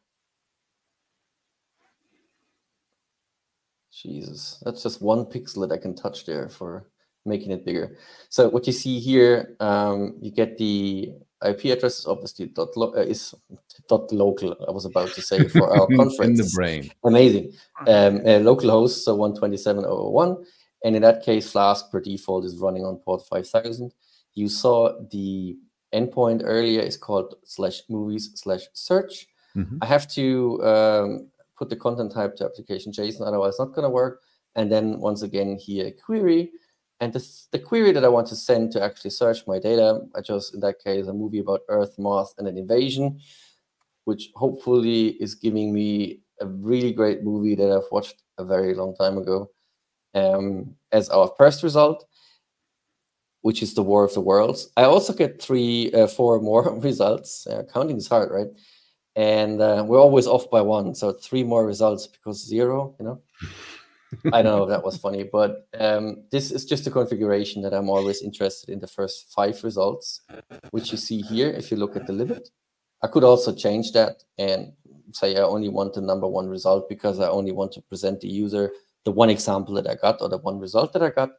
Jesus, that's just one pixel that I can touch there for making it bigger. So what you see here, you get the IP address, obviously .local. I was about to say for our conference. In the brain. Amazing. Localhost, so 127.0.0.1. And in that case, Flask per default is running on port 5000. You saw the endpoint earlier is called /movies/search. Mm-hmm. I have to put the content type to application JSON, otherwise it's not going to work. And then once again here, query. And this, the query that I want to send to actually search my data, I chose in that case a movie about Earth, Mars, and an invasion, which hopefully is giving me a really great movie that I've watched a very long time ago as our first result, which is the War of the Worlds. I also get four more results. Counting is hard, right? And we're always off by one. So three more results because zero, you know? I don't know if that was funny, but this is just a configuration that I'm always interested in the first 5 results, which you see here if you look at the limit. I could also change that and say I only want the number 1 result because I only want to present the user the one example that I got or the one result that I got.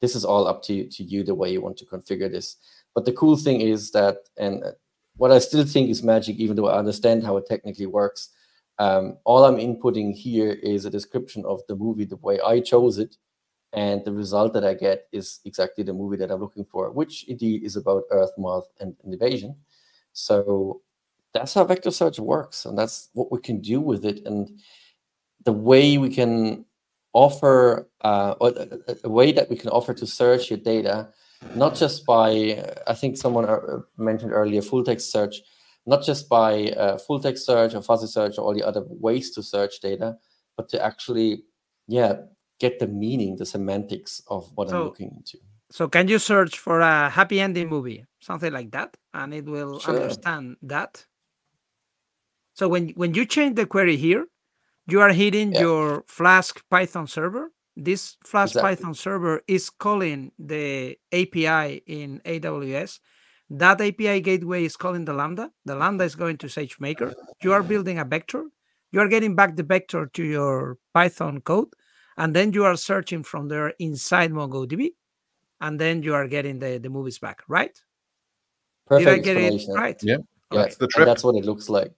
This is all up to you, the way you want to configure this. But the cool thing is that, and what I still think is magic, even though I understand how it technically works, all I'm inputting here is a description of the movie the way I chose it. And the result that I get is exactly the movie that I'm looking for, which indeed is about Earth, Mars, and invasion. So that's how vector search works. And that's what we can do with it. And the way we can offer a way that we can offer to search your data, not just by, I think someone mentioned earlier, full text search, not just by full text search or fuzzy search or all the other ways to search data, but to actually, yeah, get the meaning, the semantics of what I'm looking into. So can you search for a happy ending movie, something like that, and it will understand that? So when you change the query here, you are hitting your Flask Python server. This Flask Python server is calling the API in AWS. That API gateway is calling the Lambda. The Lambda is going to SageMaker. You are building a vector. You are getting back the vector to your Python code. And then you are searching from there inside MongoDB. And then you are getting the movies back, right? Perfect. Did I get it right? Yeah, that's the trip. And that's what it looks like.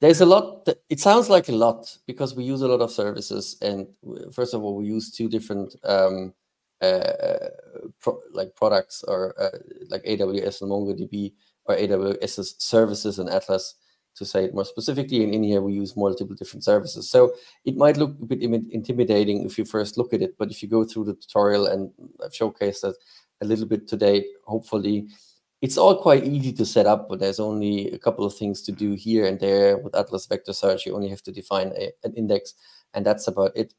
There's a lot, it sounds like a lot because we use a lot of services. And first of all, we use 2 different products or like AWS and MongoDB, or AWS services and Atlas to say it more specifically. And in here, we use multiple different services. So it might look a bit intimidating if you first look at it, but if you go through the tutorial, and I've showcased that a little bit today, hopefully, it's all quite easy to set up, but there's only a couple of things to do here and there. With Atlas Vector Search, you only have to define an index, and that's about it.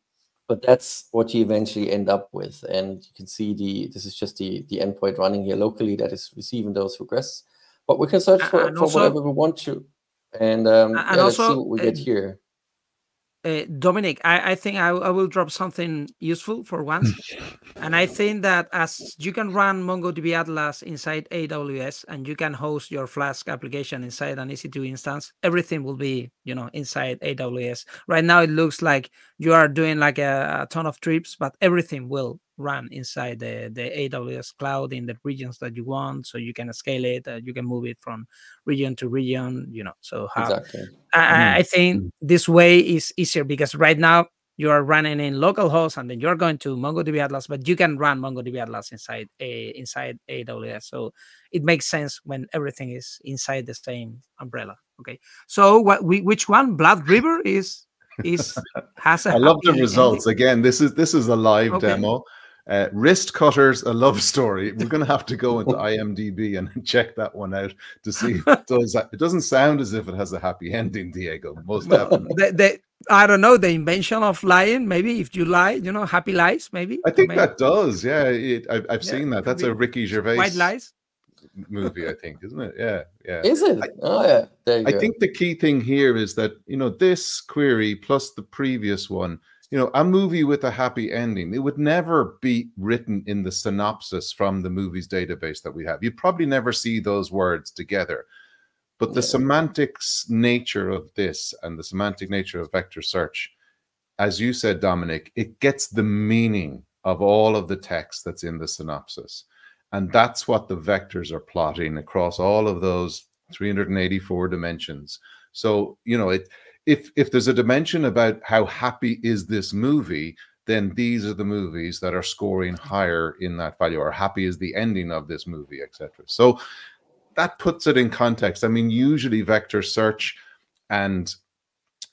But that's what you eventually end up with. And you can see this is just the endpoint running here locally that is receiving those requests. But we can search for also, whatever we want to. And yeah, also, let's see what we get here. Dominic, I think I will drop something useful for once. And I think that as you can run MongoDB Atlas inside AWS and you can host your Flask application inside an EC2 instance, everything will be, you know, inside AWS. Right now, it looks like you are doing like a ton of trips, but everything will run inside the AWS cloud in the regions that you want. So you can scale it, you can move it from region to region, you know. So I think this way is easier because right now you are running in localhost and then you're going to MongoDB Atlas, but you can run MongoDB Atlas inside inside AWS. So it makes sense when everything is inside the same umbrella. Okay. So which one? Blood River has I love the results. Again, this is a live demo. Wrist Cutters, a Love Story. We're going to have to go into IMDb and check that one out to see if it does. It doesn't sound as if it has a happy ending, Diego. Most definitely. I don't know, the invention of lying. Maybe if you lie, you know, happy lies. Maybe I think that does. Yeah, I've seen that. That's a Ricky Gervais White Lies movie, I think, isn't it? Yeah, yeah. Is it? Oh, yeah. There you go. I think the key thing here is that, you know, this query plus the previous one you know, a movie with a happy ending, it would never be written in the synopsis from the movie's database that we have. You'd probably never see those words together. But the semantics nature of this and the semantic nature of vector search, as you said, Dominic, it gets the meaning of all of the text that's in the synopsis. And that's what the vectors are plotting across all of those 384 dimensions. So, you know, if there's a dimension about how happy is this movie, then these are the movies that are scoring higher in that value, or happy is the ending of this movie, etc. So that puts it in context. I mean, usually vector search and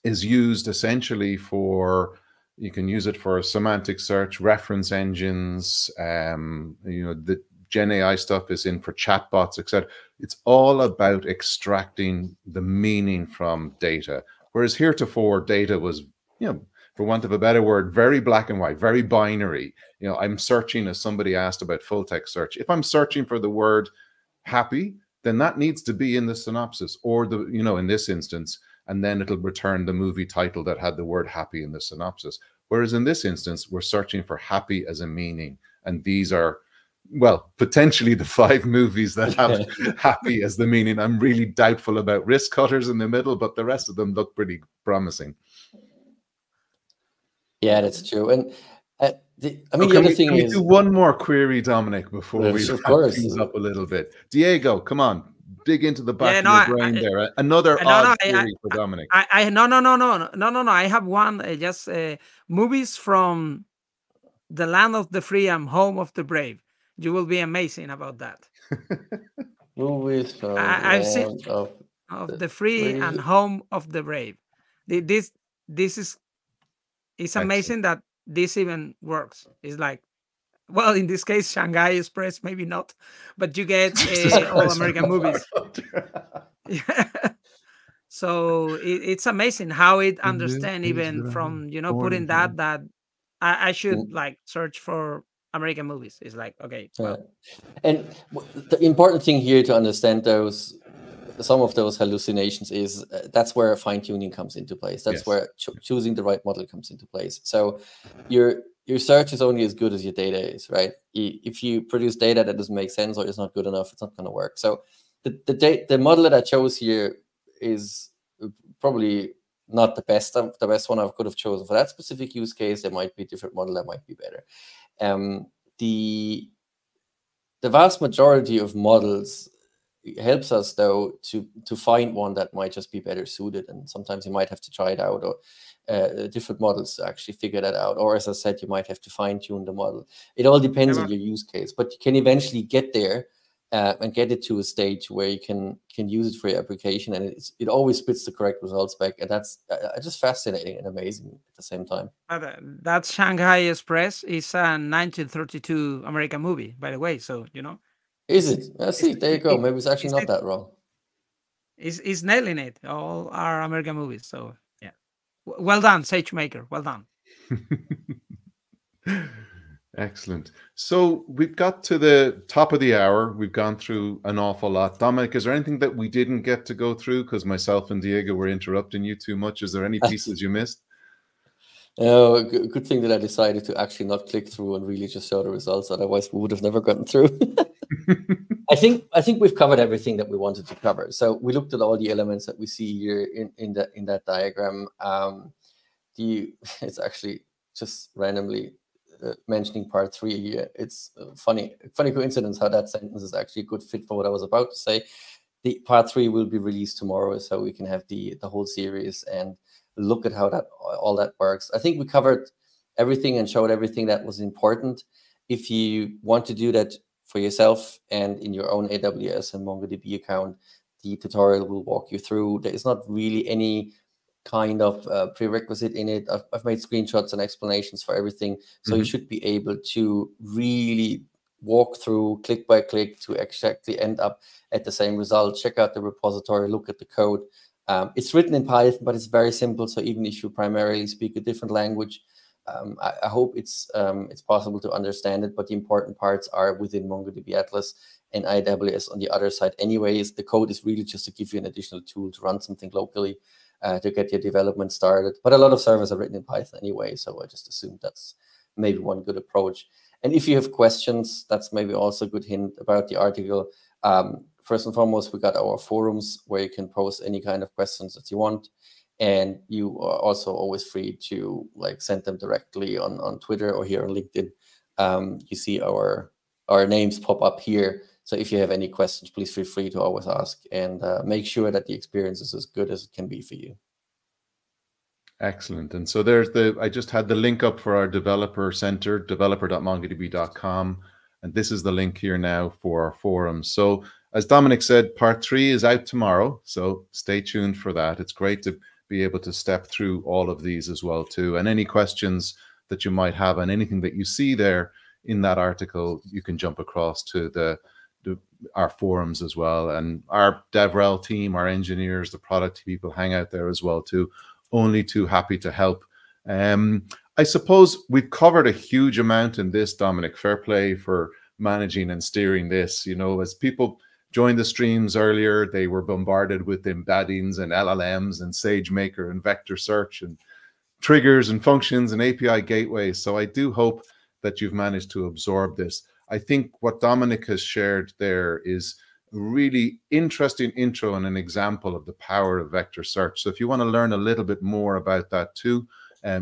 is used essentially for, you can use it for semantic search, reference engines, you know, the Gen AI stuff is in for chatbots, etc. It's all about extracting the meaning from data. Whereas heretofore data was, you know, for want of a better word, very black and white, very binary. You know, I'm searching, as somebody asked about full text search. If I'm searching for the word happy, then that needs to be in the synopsis or the, you know, in this instance, and then it'll return the movie title that had the word happy in the synopsis. Whereas in this instance, we're searching for happy as a meaning. And these are, well, potentially the 5 movies that have happy as the meaning. I'm really doubtful about Risk Cutters in the middle, but the rest of them look pretty promising. Yeah, that's true. And I mean, okay, the other thing is... Can we do one more query, Dominic, before we wrap things up a little bit? Diego, come on. Dig into the back of your brain there. Another odd query for Dominic. No. I have one. Movies from the land of the free and home of the brave. You will be amazing about that. Movies from the land of the free and home of the brave. It's amazing that this even works. It's like, well, in this case, Shanghai Express, maybe not, but you get all American movies. So it's amazing how it understands, even from, you know, putting that I should like search for American movies. It's like, okay. Well. And the important thing here to understand those, some of those hallucinations is that's where fine tuning comes into place. That's where choosing the right model comes into place. So your search is only as good as your data is, right? If you produce data that doesn't make sense or is not good enough, it's not going to work. So the model that I chose here is probably not the best. The best one I could have chosen for that specific use case. There might be a different model that might be better. The vast majority of models helps us though to find one that might just be better suited, and sometimes you might have to try it out or different models to actually figure that out, or as I said, you might have to fine-tune the model. It all depends on your use case, but you can eventually get there and get it to a stage where you can use it for your application, and it always spits the correct results back, and that's just fascinating and amazing at the same time. That Shanghai Express is a 1932 American movie, by the way, so you know. Is it? I see. There you go. Maybe it's actually not that wrong. It's nailing it. All our American movies. So yeah. Well done, SageMaker. Well done. Excellent. So we've got to the top of the hour. We've gone through an awful lot. Dominic, is there anything that we didn't get to go through because myself and Diego were interrupting you too much? Is there any pieces you missed? No, good thing that I decided to actually not click through and really just show the results. Otherwise, we would have never gotten through. I think we've covered everything that we wanted to cover. So we looked at all the elements that we see here in that diagram. It's actually just randomly mentioning part 3 here. It's funny coincidence how that sentence is actually a good fit for what I was about to say. The part 3 will be released tomorrow, so we can have the whole series and look at how that all that works. I think we covered everything and showed everything that was important. If you want to do that for yourself and in your own AWS and MongoDB account, the tutorial will walk you through. There is not really any kind of prerequisite in it. I've made screenshots and explanations for everything. So you should be able to really walk through click by click to exactly end up at the same result. Check out the repository, look at the code. It's written in Python, but it's very simple. So even if you primarily speak a different language, I hope it's possible to understand it. But the important parts are within MongoDB Atlas and AWS on the other side. Anyways, the code is really just to give you an additional tool to run something locally to get your development started. But a lot of servers are written in Python anyway, so I just assumed that's maybe one good approach. And if you have questions, that's maybe also a good hint about the article. First and foremost, we got our forums where you can post any kind of questions that you want. And you are also always free to like send them directly on Twitter or here on LinkedIn. You see our names pop up here. So if you have any questions, please feel free to always ask, and make sure that the experience is as good as it can be for you. Excellent. And so there's the, I just had the link up for our developer center, developer.mongodb.com. And this is the link here now for our forum. So as Dominic said, part 3 is out tomorrow. So stay tuned for that. It's great to be able to step through all of these as well too. And any questions that you might have and anything that you see there in that article, you can jump across to our forums as well. And our DevRel team, our engineers, the product people hang out there as well too. Only too happy to help. I suppose we've covered a huge amount in this, Dominic. Fair play for managing and steering this. You know, as people joined the streams earlier, they were bombarded with embeddings and LLMs and SageMaker and vector search and triggers and functions and API gateways. So I do hope that you've managed to absorb this. I think what Dominic has shared there is really interesting intro and an example of the power of vector search. So if you want to learn a little bit more about that too,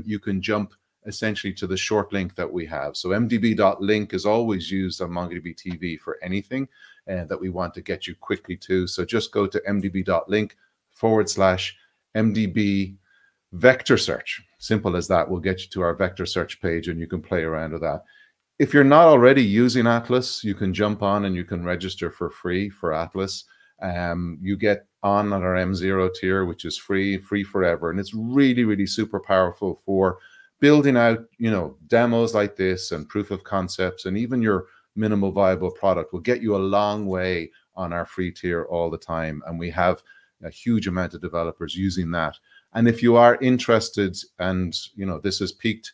you can jump essentially to the short link that we have. So mdb.link is always used on MongoDB TV for anything that we want to get you quickly to. So just go to mdb.link/mdb vector search. Simple as that. We'll get you to our vector search page and you can play around with that. If you're not already using Atlas, you can jump on and you can register for free for Atlas. You get on our M0 tier, which is free forever. And it's really, really super powerful for building out, you know, demos like this and proof of concepts, and even your minimal viable product will get you a long way on our free tier all the time. And we have a huge amount of developers using that. And if you are interested and, you know, this has piqued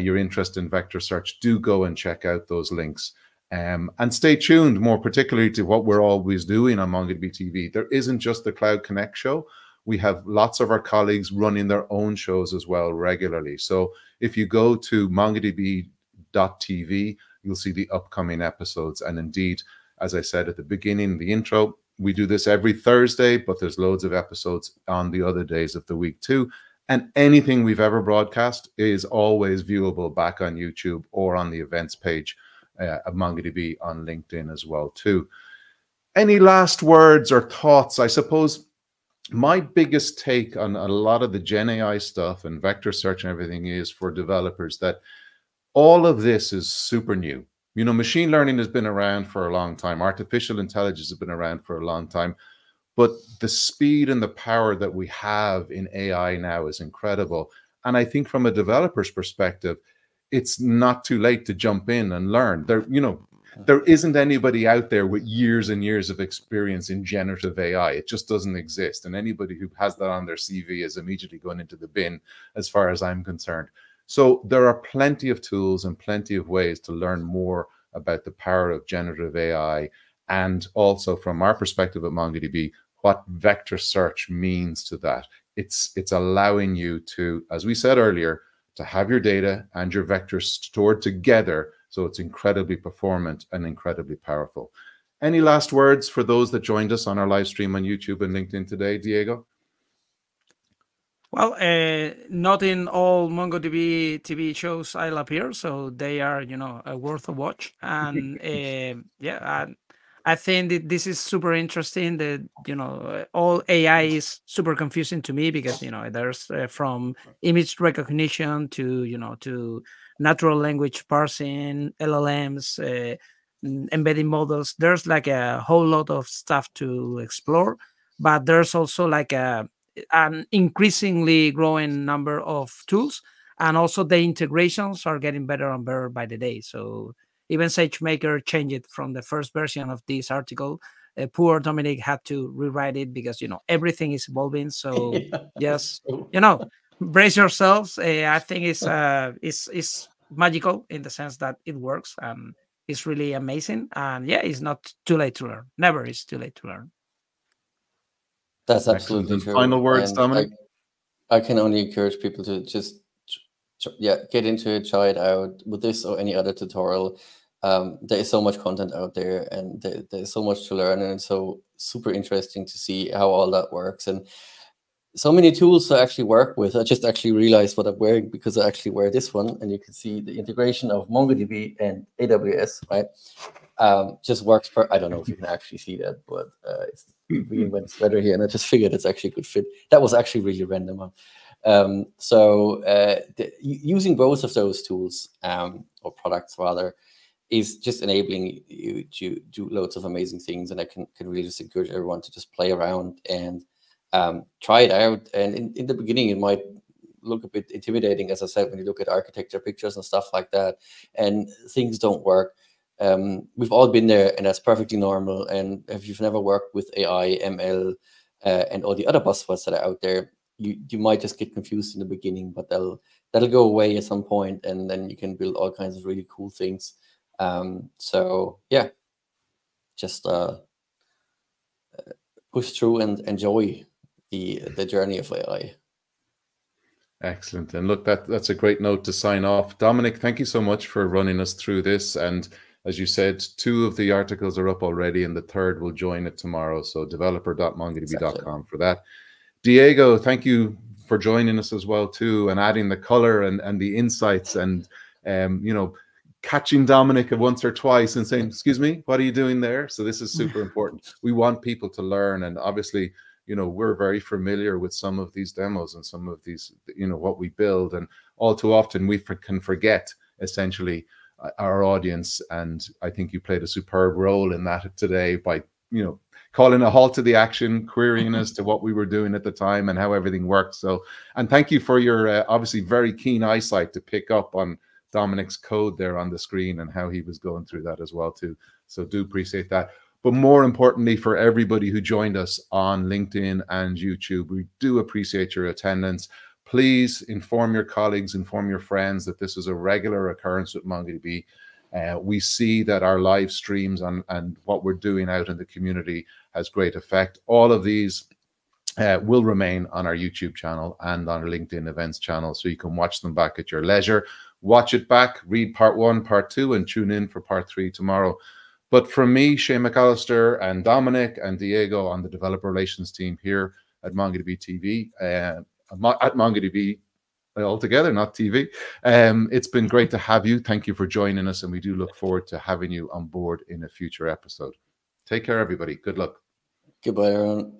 your interest in vector search, do go and check out those links. And stay tuned more particularly to what we're always doing on MongoDB TV. There isn't just the Cloud Connect show. We have lots of our colleagues running their own shows as well regularly. So if you go to mongodb.tv, you'll see the upcoming episodes. And indeed, as I said at the beginning, the intro, we do this every Thursday, but there's loads of episodes on the other days of the week too. And anything we've ever broadcast is always viewable back on YouTube or on the events page of MongoDB on LinkedIn as well too. Any last words or thoughts? I suppose my biggest take on a lot of the Gen AI stuff and vector search and everything is for developers that all of this is super new. You know, machine learning has been around for a long time. Artificial intelligence has been around for a long time. But the speed and the power that we have in AI now is incredible. And I think from a developer's perspective, it's not too late to jump in and learn. There, you know, there isn't anybody out there with years and years of experience in generative AI. It just doesn't exist. And anybody who has that on their CV is immediately going into the bin, as far as I'm concerned. So there are plenty of tools and plenty of ways to learn more about the power of generative AI. And also from our perspective at MongoDB, what vector search means to that. It's allowing you to, as we said earlier, to have your data and your vectors stored together. So it's incredibly performant and incredibly powerful. Any last words for those that joined us on our live stream on YouTube and LinkedIn today, Diego? Well, not in all MongoDB TV shows I'll appear, so they are, you know, worth a watch. And yeah, I think that this is super interesting. That, you know, all AI is super confusing to me because, you know, there's from image recognition to, you know, to natural language parsing, LLMs, embedding models. There's like a whole lot of stuff to explore, but there's also like an increasingly growing number of tools, and also the integrations are getting better and better by the day. So even SageMaker changed it from the first version of this article. Poor Dominic had to rewrite it because, you know, everything is evolving. So yes, you know, brace yourselves. I think it's magical in the sense that it works. It's really amazing. And yeah, it's not too late to learn. Never is too late to learn. That's absolutely true. Final words, Dominic? I can only encourage people to just get into it, try it out with this or any other tutorial. There is so much content out there, and there's so much to learn, and it's so super interesting to see how all that works. And so many tools to actually work with. I just actually realized what I'm wearing because I actually wear this one, and you can see the integration of MongoDB and AWS, right? Just works per, I don't know if you can actually see that, but it's re:Invent sweater here, and I just figured it's actually a good fit. That was actually really random. Using both of those tools, or products rather, is just enabling you to do loads of amazing things. And I can really just encourage everyone to just play around and try it out. And in the beginning, it might look a bit intimidating, as I said, when you look at architecture pictures and stuff like that, and things don't work. We've all been there, and that's perfectly normal. And if you've never worked with AI, ML, and all the other buzzwords that are out there, you might just get confused in the beginning, but that'll go away at some point, and then you can build all kinds of really cool things. So yeah, just push through and enjoy the journey of AI. Excellent. And look, that's a great note to sign off. Dominic, thank you so much for running us through this. And as you said, 2 of the articles are up already, and the 3rd will join it tomorrow. So developer.mongodb.com for that. Diego, thank you for joining us as well, too, and adding the color and the insights, and, you know, catching Dominic once or twice and saying, excuse me, what are you doing there? So this is super important. We want people to learn. And obviously, you know, we're very familiar with some of these demos and some of these, you know, what we build. And all too often we can forget, essentially, our audience. And I think you played a superb role in that today by, you know, calling a halt to the action, querying us to what we were doing at the time and how everything worked. So, and thank you for your obviously very keen eyesight to pick up on Dominic's code there on the screen and how he was going through that as well too. So do appreciate that. But more importantly, for everybody who joined us on LinkedIn and YouTube, we do appreciate your attendance. Please inform your colleagues, inform your friends that this is a regular occurrence with MongoDB. We see that our live streams and what we're doing out in the community has great effect. All of these will remain on our YouTube channel and on our LinkedIn events channel, so you can watch them back at your leisure. Watch it back, read part 1, part 2, and tune in for part 3 tomorrow. But from me, Shane McAllister, and Dominic and Diego on the developer relations team here at MongoDB TV, at MongoDB altogether, not TV. It's been great to have you. Thank you for joining us, and we do look forward to having you on board in a future episode. Take care, everybody. Good luck. Goodbye, everyone.